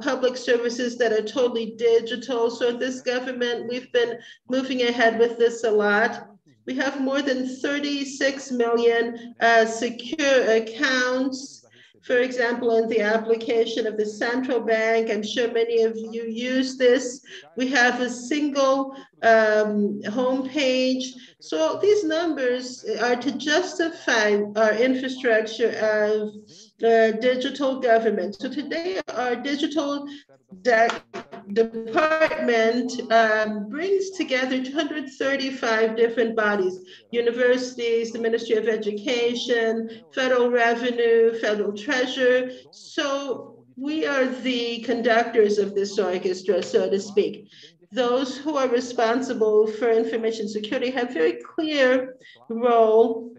public services that are totally digital. So in this government, we've been moving ahead with this a lot. We have more than 36 million secure accounts. For example, in the application of the central bank, I'm sure many of you use this. We have a single homepage. So these numbers are to justify our infrastructure of digital government. So today, our digital department brings together 235 different bodies, universities, the Ministry of Education, Federal Revenue, Federal Treasure. So we are the conductors of this orchestra, so to speak. Those who are responsible for information security have a very clear role.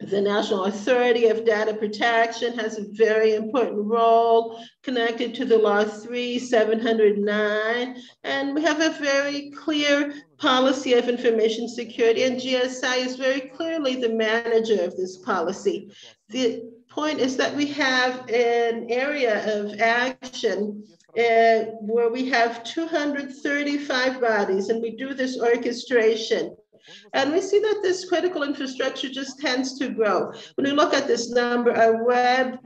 The National Authority of Data Protection has a very important role connected to the Law 3709. And we have a very clear policy of information security, and GSI is very clearly the manager of this policy. The point is that we have an area of action where we have 235 bodies, and we do this orchestration. And we see that this critical infrastructure just tends to grow. When we look at this number, our web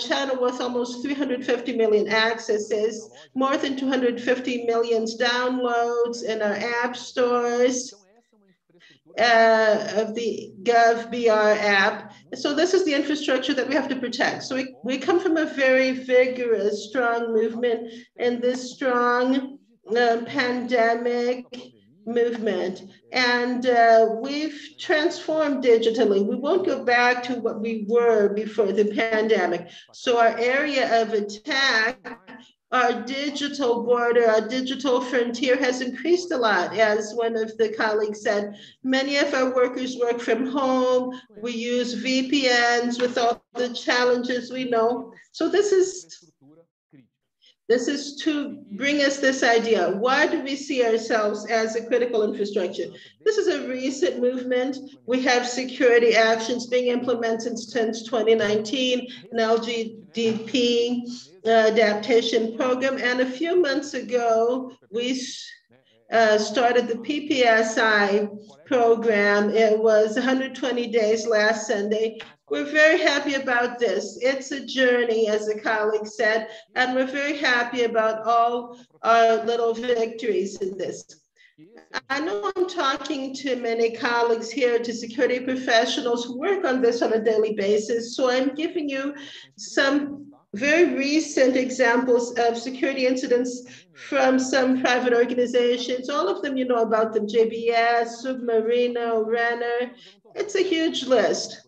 channel with almost 350 million accesses, more than 250 million downloads in our app stores of the GovBR app. So this is the infrastructure that we have to protect. So we come from a very vigorous, strong movement, and this strong pandemic movement. And we've transformed digitally. We won't go back to what we were before the pandemic. So our area of attack, our digital border, our digital frontier has increased a lot. As one of the colleagues said, many of our workers work from home. We use VPNs with all the challenges we know. So this is to bring us this idea. Why do we see ourselves as a critical infrastructure? This is a recent movement. We have security actions being implemented since 2019, an LGDP adaptation program. And a few months ago, we started the PPSI program. It was 120 days last Sunday. We're very happy about this. It's a journey, as a colleague said, and we're very happy about all our little victories in this. I know I'm talking to many colleagues here, to security professionals who work on this on a daily basis, so I'm giving you some very recent examples of security incidents from some private organizations. All of them, you know about them: JBS, Submarino, Renner. It's a huge list.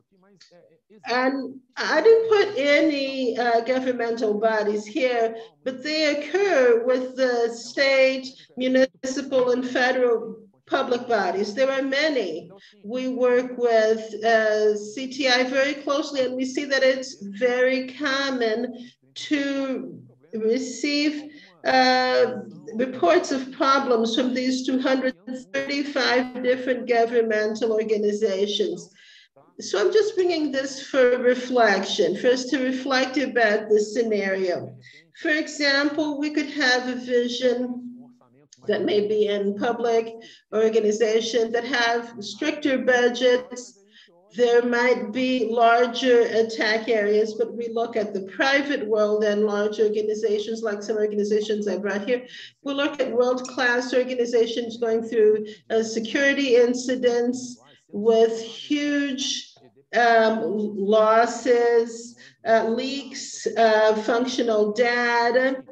And I didn't put any governmental bodies here, but they occur with the state, municipal, and federal public bodies. There are many. We work with CTI very closely, and we see that it's very common to receive reports of problems from these 235 different governmental organizations. So I'm just bringing this for reflection, for us to reflect about this scenario. For example, we could have a vision that may be in public organization that have stricter budgets. There might be larger attack areas, but we look at the private world and large organizations, like some organizations I brought here. We look at world-class organizations going through security incidents with huge losses, leaks, functional data.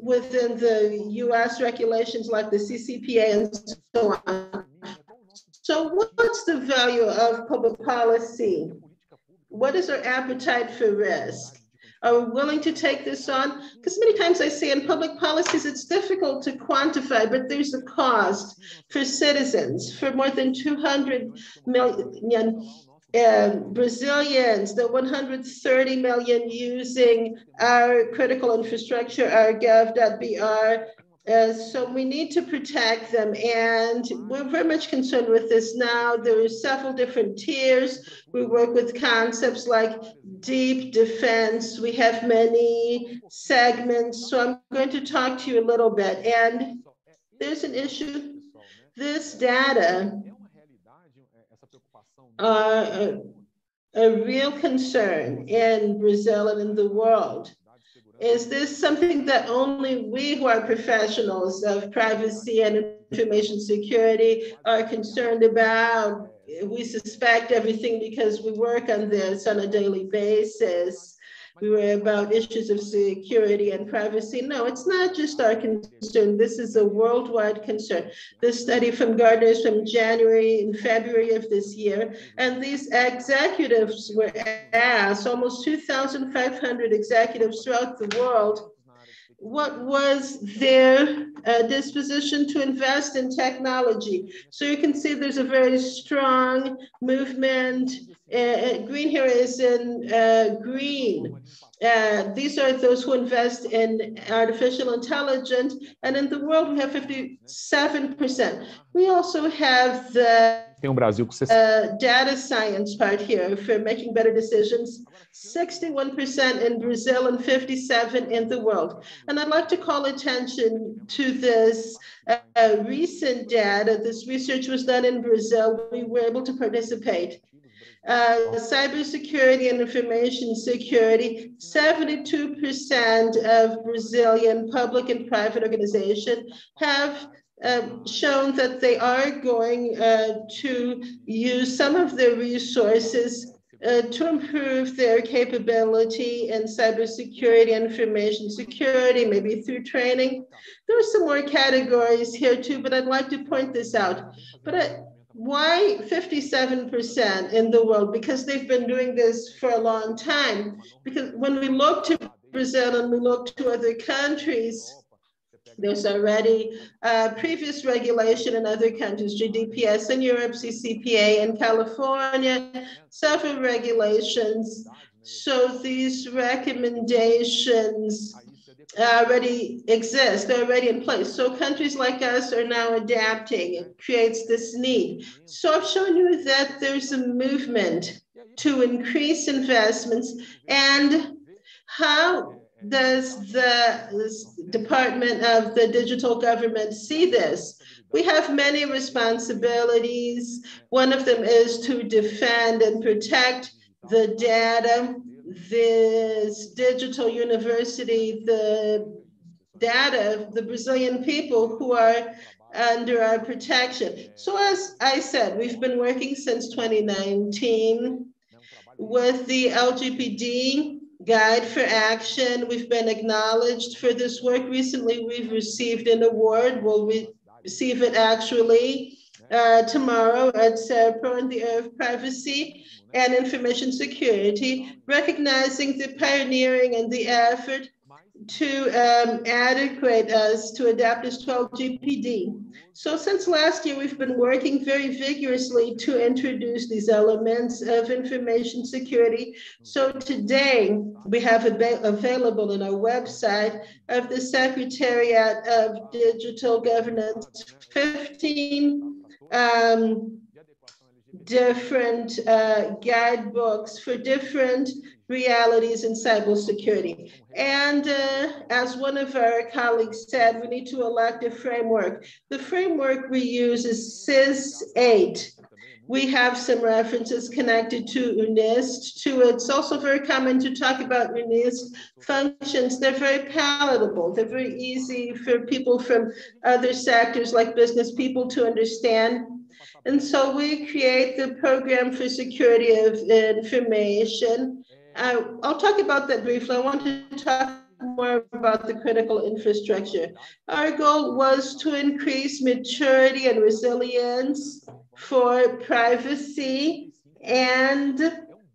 Within the US regulations like the CCPA and so on. So what's the value of public policy? What is our appetite for risk? Are we willing to take this on? Because many times I say in public policies, it's difficult to quantify, but there's a cost for citizens, for more than 200 million Brazilians, the 130 million using our critical infrastructure, our gov.br. So we need to protect them, and we're very much concerned with this now. There are several different tiers. We work with concepts like deep defense. We have many segments. So I'm going to talk to you a little bit. And there's an issue. This data are a real concern in Brazil and in the world. Is this something that only we who are professionals of privacy and information security are concerned about? We suspect everything because we work on this on a daily basis. We worry about issues of security and privacy. No, it's not just our concern. This is a worldwide concern. This study from Gartner's from January and February of this year, and these executives were asked, almost 2,500 executives throughout the world, what was their disposition to invest in technology. So you can see there's a very strong movement. Green here is in green. These are those who invest in artificial intelligence. And in the world, we have 57%. We also have the data science part here for making better decisions, 61% in Brazil and 57% in the world. And I'd like to call attention to this recent data. This research was done in Brazil. We were able to participate. Cybersecurity and information security, 72% of Brazilian public and private organizations have shown that they are going to use some of their resources to improve their capability in cybersecurity and information security, maybe through training. There are some more categories here too, but I'd like to point this out. But why 57% in the world? Because they've been doing this for a long time. Because when we look to Brazil and we look to other countries, there's already previous regulation in other countries, GDPR in Europe, CCPA in California, several regulations. So these recommendations already exist, they're already in place. So countries like us are now adapting. It creates this need. So I've shown you that there's a movement to increase investments. And how does the Department of the Digital Government see this? We have many responsibilities. One of them is to defend and protect the data. This digital university, the data of the Brazilian people who are under our protection. So as I said, we've been working since 2019 with the LGPD Guide for Action. We've been acknowledged for this work. Recently, we've received an award. We'll receive it actually tomorrow at CERPRO in the area of privacy and information security, recognizing the pioneering and the effort to adequate us, to adapt us to LGPD. So since last year, we've been working very vigorously to introduce these elements of information security. So today, we have available on our website of the Secretariat of Digital Governance 15 different guidebooks for different realities in cybersecurity. And as one of our colleagues said, we need to elect a framework. The framework we use is CIS8. We have some references connected to NIST too. It's also very common to talk about NIST functions. They're very palatable. They're very easy for people from other sectors like business people to understand. And so we create the program for security of information. I'll talk about that briefly. I want to talk more about the critical infrastructure. Our goal was to increase maturity and resilience for privacy and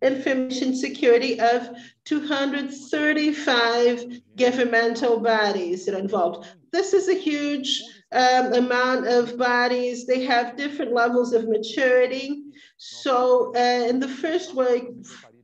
information security of 235 governmental bodies that are involved. This is a huge amount of bodies. They have different levels of maturity. So in the first way,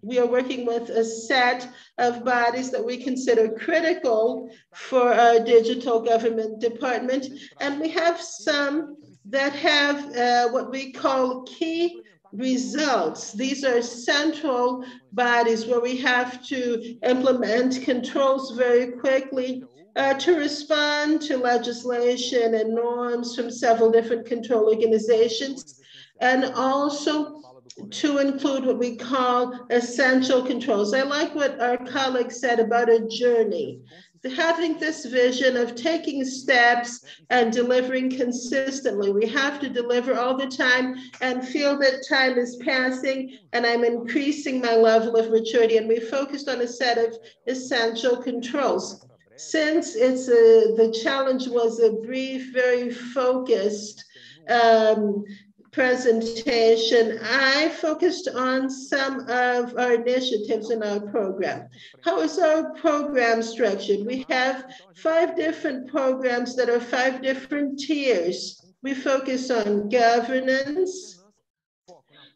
we are working with a set of bodies that we consider critical for our digital government department. And we have some that have what we call key results. These are central bodies where we have to implement controls very quickly to respond to legislation and norms from several different control organizations, and also to include what we call essential controls. I like what our colleague said about a journey. Having this vision of taking steps and delivering consistently. We have to deliver all the time and feel that time is passing and I'm increasing my level of maturity. And we focused on a set of essential controls. Since it's the challenge was a brief, very focused presentation, I focused on some of our initiatives in our program. How is our program structured? We have 5 different programs that are 5 different tiers. We focus on governance.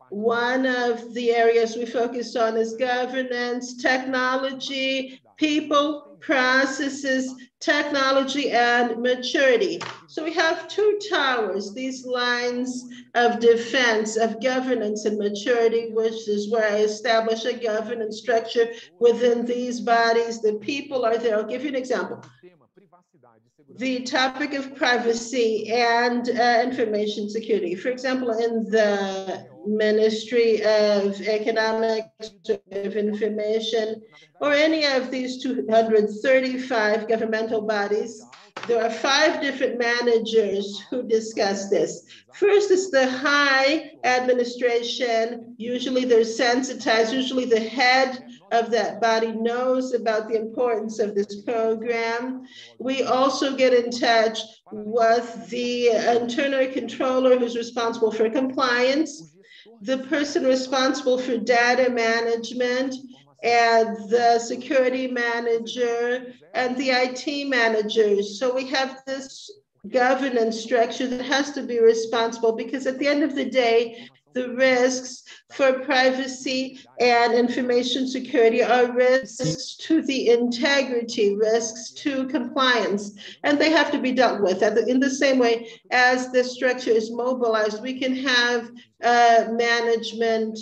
One of the areas we focus on is governance, technology, people, processes, technology, and maturity. So we have 2 towers, these lines of defense of governance and maturity, which is where I establish a governance structure within these bodies. The people are there. I'll give you an example. The topic of privacy and information security. For example, in the Ministry of Economics, of Information, or any of these 235 governmental bodies, there are 5 different managers who discuss this. First is the high administration. Usually they're sensitized. Usually the head of that body knows about the importance of this program. We also get in touch with the internal controller who's responsible for compliance, the person responsible for data management, and the security manager, and the IT managers. So we have this governance structure that has to be responsible because at the end of the day, the risks for privacy and information security are risks to the integrity, risks to compliance, and they have to be dealt with. In the same way as the structure is mobilized, we can have management,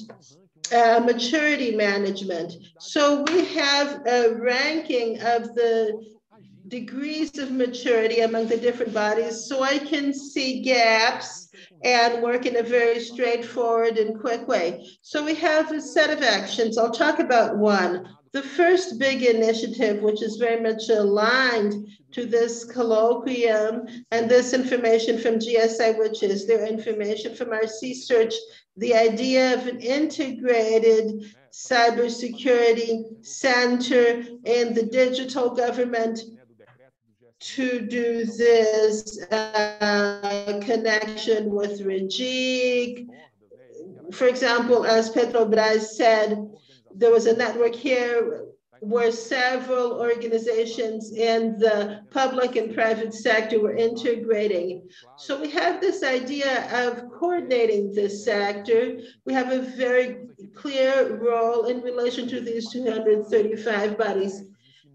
maturity management. So we have a ranking of the degrees of maturity among the different bodies, so I can see gaps and work in a very straightforward and quick way. So we have a set of actions. I'll talk about one. The first big initiative, which is very much aligned to this colloquium and this information from GSI, which is their information from our C-Search, the idea of an integrated cybersecurity center in the digital government to do this connection with REGIC. For example, as Petrobras said, there was a network here where several organizations in the public and private sector were integrating. So we have this idea of coordinating this sector. We have a very clear role in relation to these 235 bodies.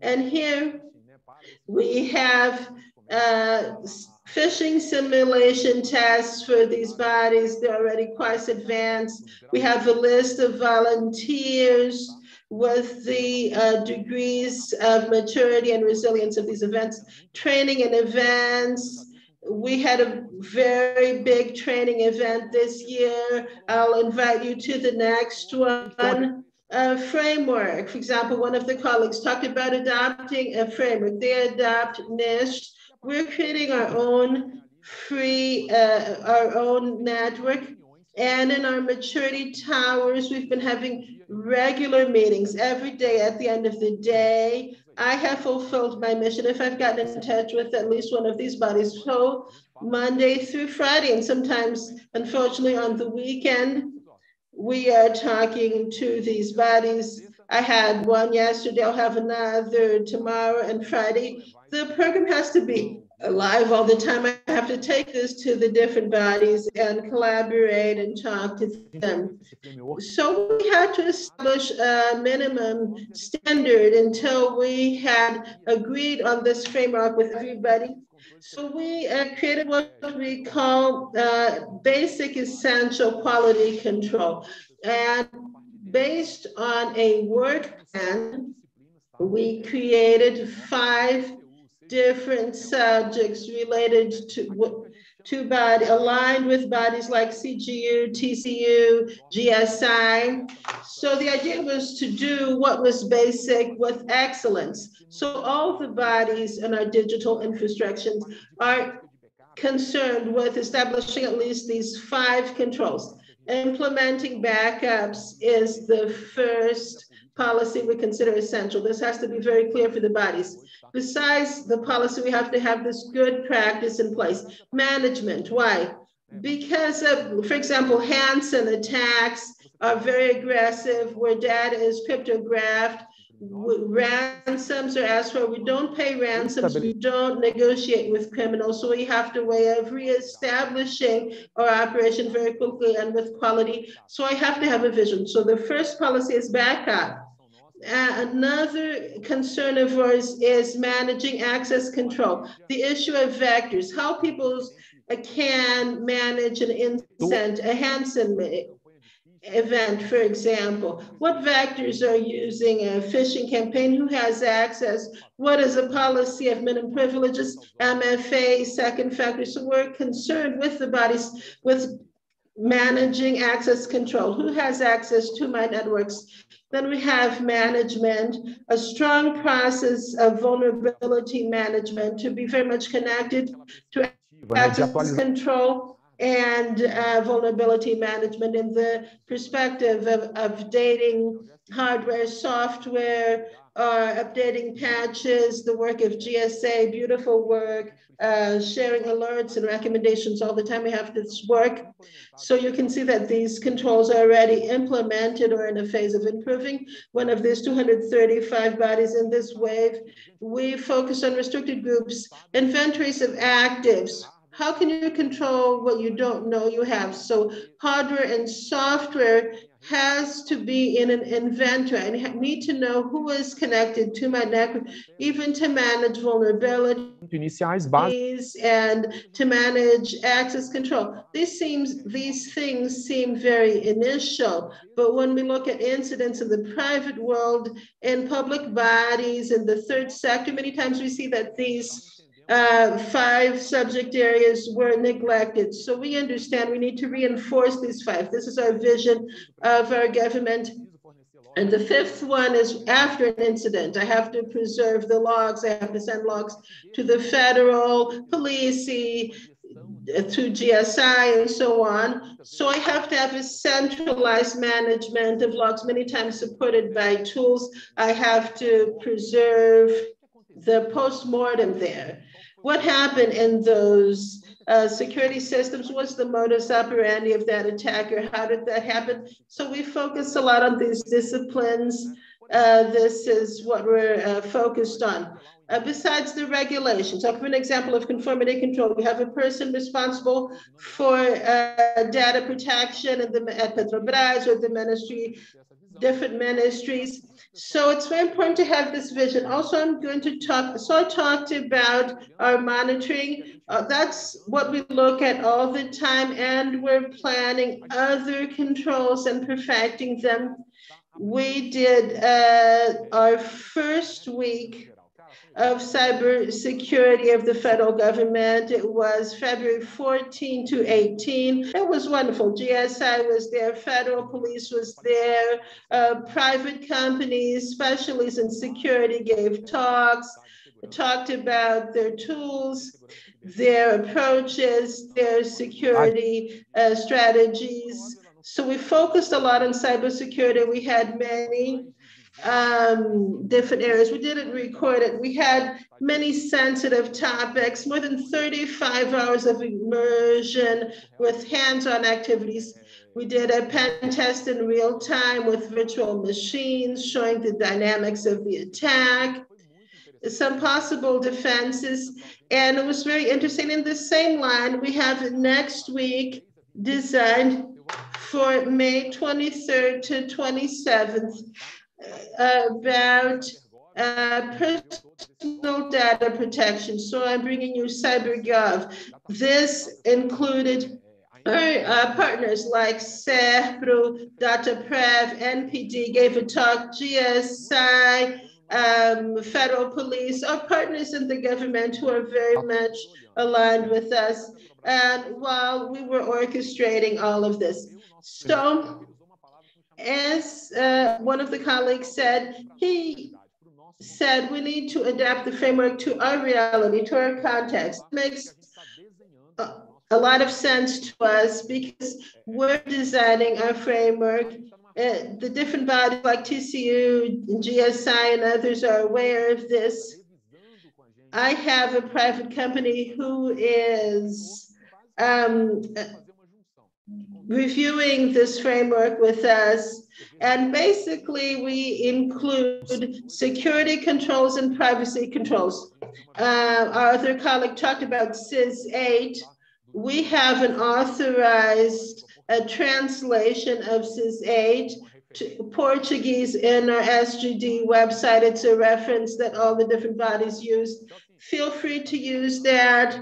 And here, we have phishing simulation tests for these bodies. They're already quite advanced. We have a list of volunteers with the degrees of maturity and resilience of these events, training and events. We had a very big training event this year. I'll invite you to the next one. A framework. For example, one of the colleagues talked about adopting a framework. They adopt NIST. We're creating our own free, our own network. And in our maturity towers, we've been having regular meetings every day. At the end of the day, I have fulfilled my mission if I've gotten in touch with at least one of these bodies. So Monday through Friday, and sometimes, unfortunately, on the weekend, we are talking to these bodies. I had one yesterday, I'll have another tomorrow and Friday. The program has to be alive all the time. I have to take this to the different bodies and collaborate and talk to them. So we had to establish a minimum standard until we had agreed on this framework with everybody. So we created what we call basic essential quality control. And based on a work plan, we created 5 different subjects related to body, aligned with bodies like CGU, TCU, GSI. So the idea was to do what was basic with excellence. So all the bodies in our digital infrastructures are concerned with establishing at least these 5 controls. Implementing backups is the first policy we consider essential. This has to be very clear for the bodies. Besides the policy, we have to have this good practice in place. Management, why? Because of, for example, Hansen attacks are very aggressive where data is cryptographed. Ransoms are asked for. We don't pay ransoms. We don't negotiate with criminals. So we have to way of reestablishing our operation very quickly and with quality. So I have to have a vision. So the first policy is backup. Another concern of ours is managing access control. The issue of vectors, how people can manage an incident, a Hansen event, for example. What vectors are using a phishing campaign? Who has access? What is a policy of minimum privileges? MFA, second factor. So we're concerned with the bodies with managing access control. Who has access to my networks? Then we have management, a strong process of vulnerability management to be very much connected to access control and vulnerability management in the perspective of updating hardware, software, updating patches, the work of GSA, beautiful work, sharing alerts and recommendations all the time. We have this work. So you can see that these controls are already implemented or in a phase of improving. One of these 235 bodies in this wave, we focus on restricted groups, inventories of actives. How can you control what you don't know you have? So hardware and software has to be in an inventory. I need to know who is connected to my network, even to manage vulnerabilities and to manage access control. These things seem very initial, but when we look at incidents in the private world, in public bodies, in the third sector, many times we see that these 5 subject areas were neglected. So we understand we need to reinforce these 5. This is our vision of our government. And the 5th one is after an incident. I have to preserve the logs. I have to send logs to the federal police, through GSI and so on. So I have to have a centralized management of logs, many times supported by tools. I have to preserve the post-mortem there. What happened in those security systems? What's the modus operandi of that attacker? How did that happen? So we focus a lot on these disciplines. This is what we're focused on. Besides the regulations, I'll give an example of conformity control. We have a person responsible for data protection at Petrobras or the ministry, different ministries. So it's very important to have this vision. Also, I'm going to talk, so I talked about our monitoring. That's what we look at all the time, and we're planning other controls and perfecting them. We did our first week of cybersecurity of the federal government. It was February 14 to 18. It was wonderful. GSI was there, federal police was there, private companies, specialists in security gave talks, talked about their tools, their approaches, their security strategies. So we focused a lot on cybersecurity. We had many different areas. We didn't record it. We had many sensitive topics, more than 35 hours of immersion with hands-on activities. We did a pen test in real time with virtual machines, showing the dynamics of the attack, some possible defenses, and it was very interesting. In the same line, we have next week designed for May 23rd to 27th about personal data protection. So I'm bringing you CyberGov. This included partners like CEPRO, DataPrev, NPD gave a talk, GSI, federal police, our partners in the government who are very much aligned with us while we were orchestrating all of this. So as one of the colleagues said, he said we need to adapt the framework to our reality, to our context. It makes a lot of sense to us because we're designing our framework. The different bodies like TCU, GSI, and others are aware of this. I have a private company who is reviewing this framework with us. And basically, we include security controls and privacy controls. Our other colleague talked about CIS8. We have an authorized translation of CIS8 to Portuguese in our SGD website. It's a reference that all the different bodies use. Feel free to use that.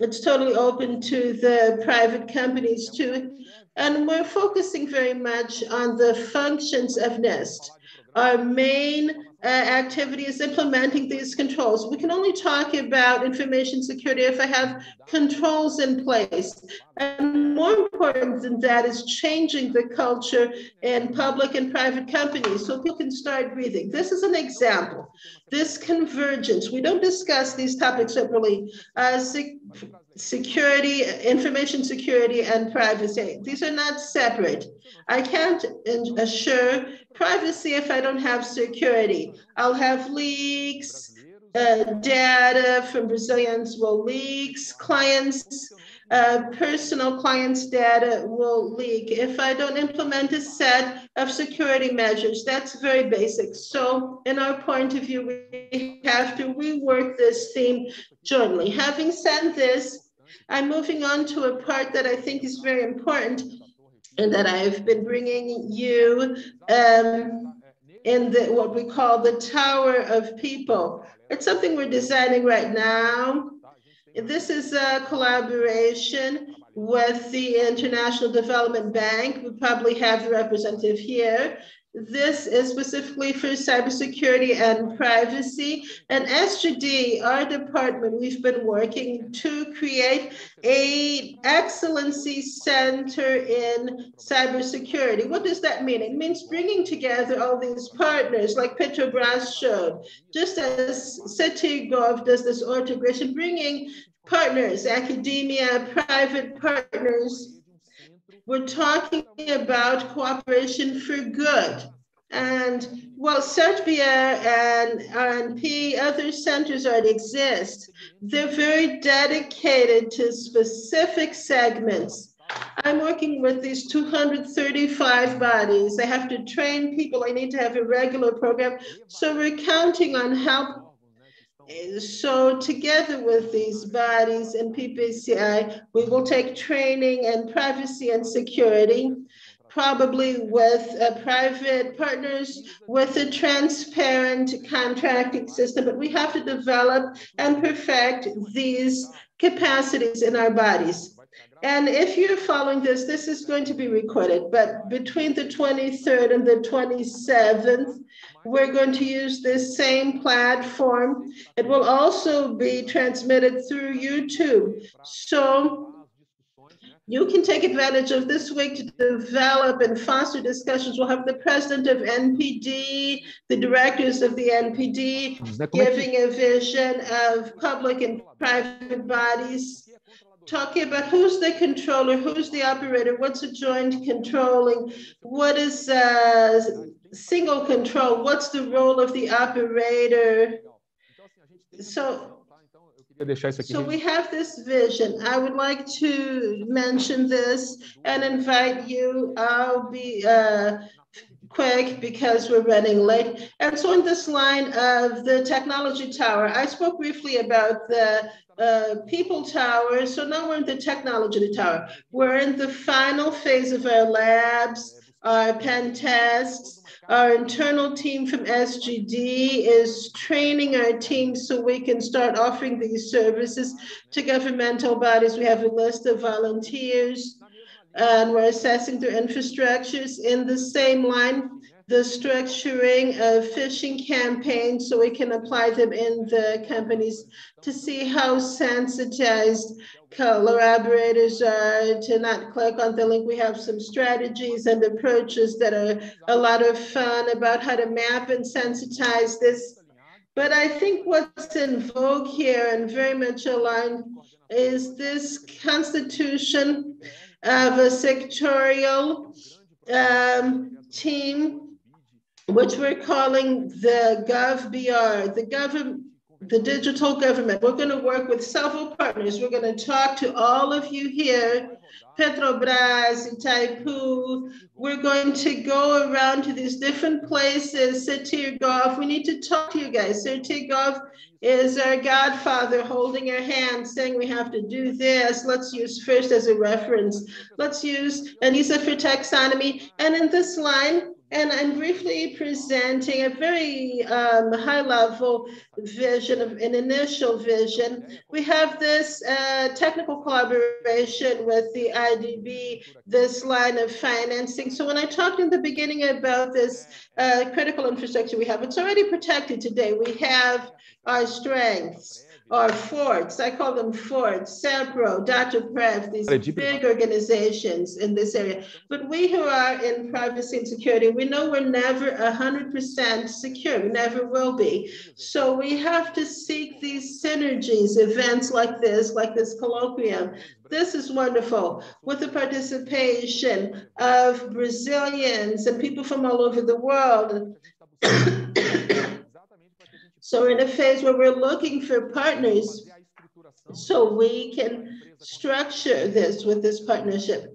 It's totally open to the private companies too. And we're focusing very much on the functions of NIST. Our main activity is implementing these controls. We can only talk about information security if I have controls in place. And more important than that is changing the culture in public and private companies so people can start breathing. This is an example. This convergence, we don't discuss these topics separately. Security, information security, and privacy. These are not separate. I can't assure privacy if I don't have security. I'll have leaks, data from Brazilians will leak, clients, personal clients' data will leak. If I don't implement a set of security measures, that's very basic. So in our point of view, we have to rework this theme jointly. Having said this, I'm moving on to a part that I think is very important and that I've been bringing you in what we call the Tower of People. It's something we're designing right now. This is a collaboration with the International Development Bank. We probably have the representative here. This is specifically for cybersecurity and privacy. And SGD, our department, we've been working to create an excellency center in cybersecurity. What does that mean? It means bringing together all these partners like Petrobras showed, just as CTIR Gov does this integration, bringing partners, academia, private partners. We're talking about cooperation for good. And while CERT.br and RNP, other centers already exist, they're very dedicated to specific segments. I'm working with these 235 bodies. I have to train people. I need to have a regular program. So we're counting on help. So together with these bodies and PPCI, we will take training and privacy and security, probably with private partners, with a transparent contracting system. But we have to develop and perfect these capacities in our bodies. And if you're following this, this is going to be recorded. But between the 23rd and the 27th, we're going to use this same platform. It will also be transmitted through YouTube. So you can take advantage of this week to develop and foster discussions. We'll have the president of NPD, the directors of the NPD, giving a vision of public and private bodies, talking about who's the controller, who's the operator, what's a joint controlling, what is single control, what's the role of the operator. So So we have this vision. I would like to mention this and invite you. I'll be quick because we're running late. And so in this line of the technology tower, I spoke briefly about the people tower. So now we're in the technology tower. We're in the final phase of our labs, our pen tests. Our internal team from SGD is training our team so we can start offering these services to governmental bodies. We have a list of volunteers and we're assessing their infrastructures. In the same line, the structuring of phishing campaigns so we can apply them in the companies to see how sensitized collaborators are to not click on the link. We have some strategies and approaches that are a lot of fun about how to map and sensitize this. But I think what's in vogue here and very much aligned is this constitution of a sectorial team, which we're calling the GovBR, the digital government. We're going to work with several partners. We're going to talk to all of you here, Petrobras, Itaipu. We're going to go around to these different places, CTIR Gov. We need to talk to you guys. CTIR Gov is our godfather holding our hand, saying we have to do this. Let's use FIRST as a reference. Let's use ANISA for taxonomy. And in this line, and I'm briefly presenting a very high-level vision, an initial vision. We have this technical collaboration with the IDB, this line of financing. So when I talked in the beginning about this critical infrastructure we have, it's already protected today. We have our strengths, our forts. I call them forts, SEPRO, Dr. Prev, these big organizations in this area. But we who are in privacy and security, we know we're never 100% secure. We never will be. So we have to seek these synergies, events like this colloquium. This is wonderful, with the participation of Brazilians and people from all over the world. So we're in a phase where we're looking for partners so we can structure this with this partnership.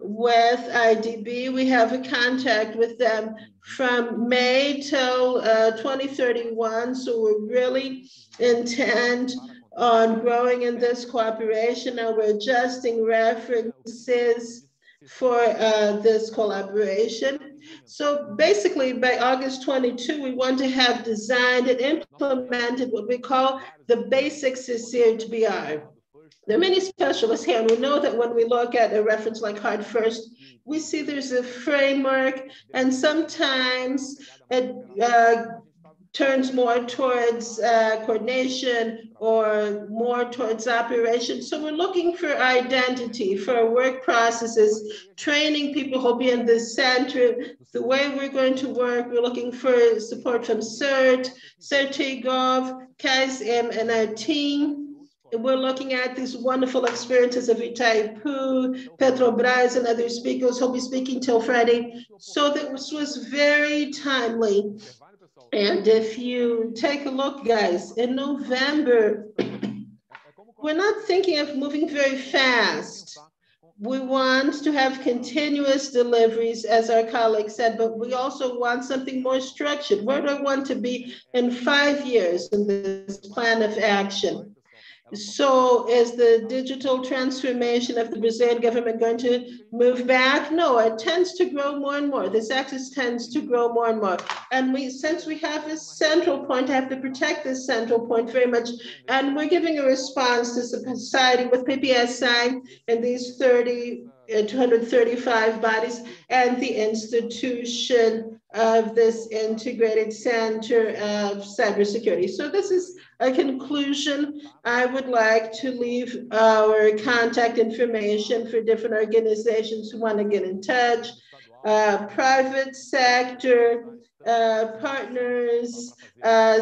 With IDB, we have a contact with them from May till 2031. So we're really intent on growing in this cooperation, and we're adjusting references for this collaboration. So basically, by August 22, we want to have designed and implemented what we call the basics CCPA. There are many specialists here, and we know that when we look at a reference like Hard First, we see there's a framework, and sometimes it turns more towards coordination or more towards operation. So we're looking for identity, for work processes, training people who'll be in the center, the way we're going to work. We're looking for support from CERT, CERT Gov, CASM, and our team. We're looking at these wonderful experiences of Itaipu, Petrobras, and other speakers who'll be speaking till Friday. So this was very timely. And if you take a look, guys, in November, we're not thinking of moving very fast. We want to have continuous deliveries, as our colleague said, but we also want something more structured. Where do I want to be in 5 years in this plan of action? So is the digital transformation of the Brazilian government going to move back? No, it tends to grow more and more. This axis tends to grow more and more. And we, since we have a central point, I have to protect this central point very much. And we're giving a response to society with PPSI and these 235 bodies and the institution of this integrated center of cybersecurity. So this is a conclusion. I would like to leave our contact information for different organizations who want to get in touch, private sector, partners,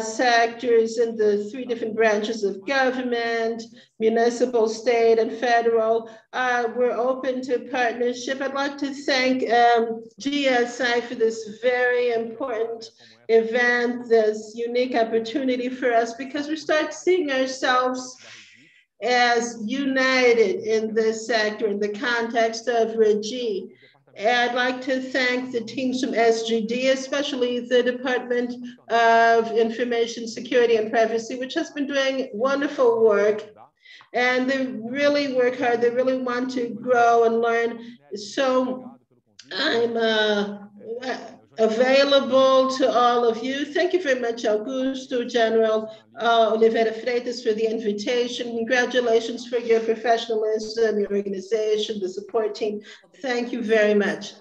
sectors in the three different branches of government, municipal, state, and federal. We're open to partnership. I'd like to thank GSI for this very important event, this unique opportunity for us, because we start seeing ourselves as united in this sector in the context of REGIC. I'd like to thank the teams from SGD, especially the Department of Information Security and Privacy, which has been doing wonderful work. And they really work hard. They really want to grow and learn. So I'm available to all of you. Thank you very much, Augusto, General Oliveira Freitas, for the invitation. Congratulations for your professionalism, your organization, the support team. Thank you very much.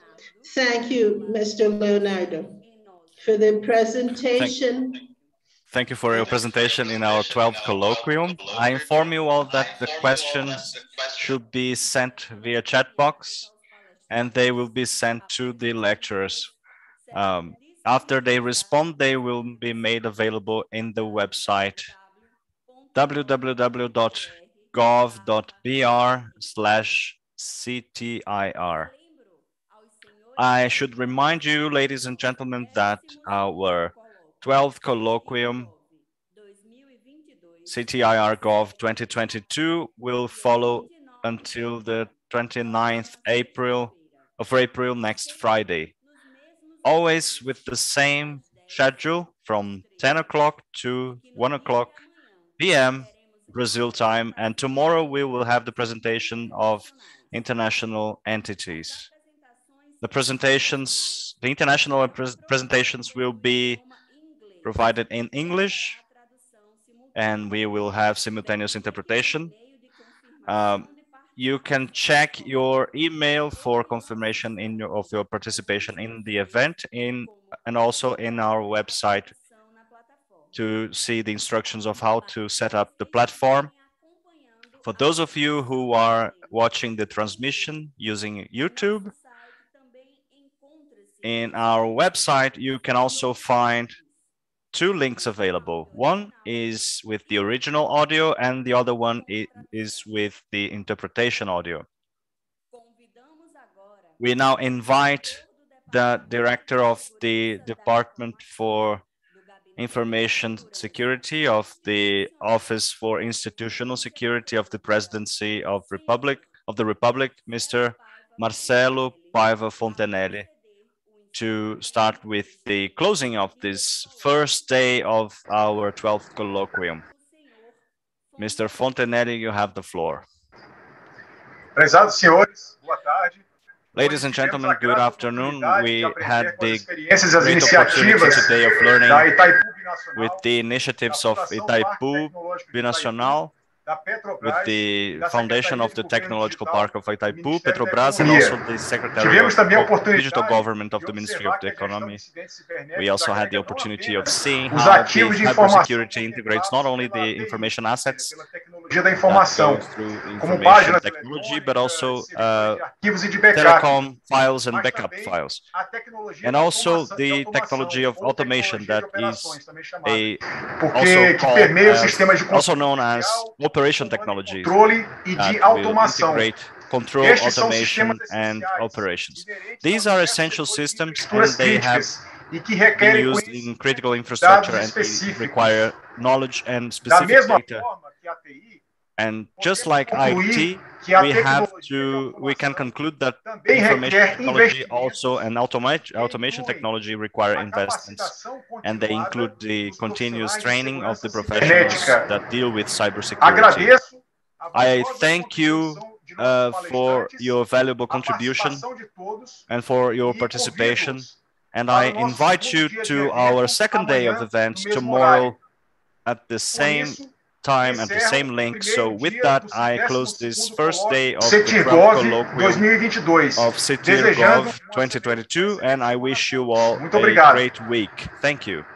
Thank you, Mr. Leonardo, for the presentation. Thank you for your presentation in our 12th colloquium. I inform you all that the questions should be sent via chat box, and they will be sent to the lecturers. After they respond, they will be made available in the website www.gov.br/CTIR. I should remind you, ladies and gentlemen, that our 12th colloquium CTIR Gov 2022 will follow until the 29th of April, next Friday. Always with the same schedule from 10 o'clock to 1:00 p.m. Brazil time. And tomorrow we will have the presentation of international entities. The international presentations will be provided in English, and we will have simultaneous interpretation. You can check your email for confirmation of your participation in the event, and also in our website to see the instructions of how to set up the platform. For those of you who are watching the transmission using YouTube, in our website, you can also find two links available. One is with the original audio, and the other one is with the interpretation audio. We now invite the director of the Department for Information Security of the Office for Institutional Security of the Presidency of the Republic, Mr. Marcelo Paiva Fontenelle, to start with the closing of this first day of our 12th colloquium. Mr. Fontenelle, you have the floor. Ladies and gentlemen, good afternoon. We had the great opportunity today of learning with the initiatives of Itaipu Binacional, with the foundation of the Technological Park of Itaipu, Petrobras, and also the Secretary of Digital Government of the Ministry of the Economy. We also had the opportunity of seeing how the cybersecurity integrates not only the information assets that go through information technology, but also telecom files and backup files. And also the technology of automation that is also known as operation technology, control, automation, and operations. These are essential systems, and they have been used in critical infrastructure and require knowledge and specific data. And just like IT, we can conclude that information technology also and automation technology require investments, and they include the continuous training of the professionals that deal with cybersecurity. I thank you for your valuable contribution and for your participation, and I invite you to our second day of event tomorrow at the same time and the same link. So with that, I close this first day of the colloquium of CTIR Gov 2022, and I wish you all a great week. Thank you.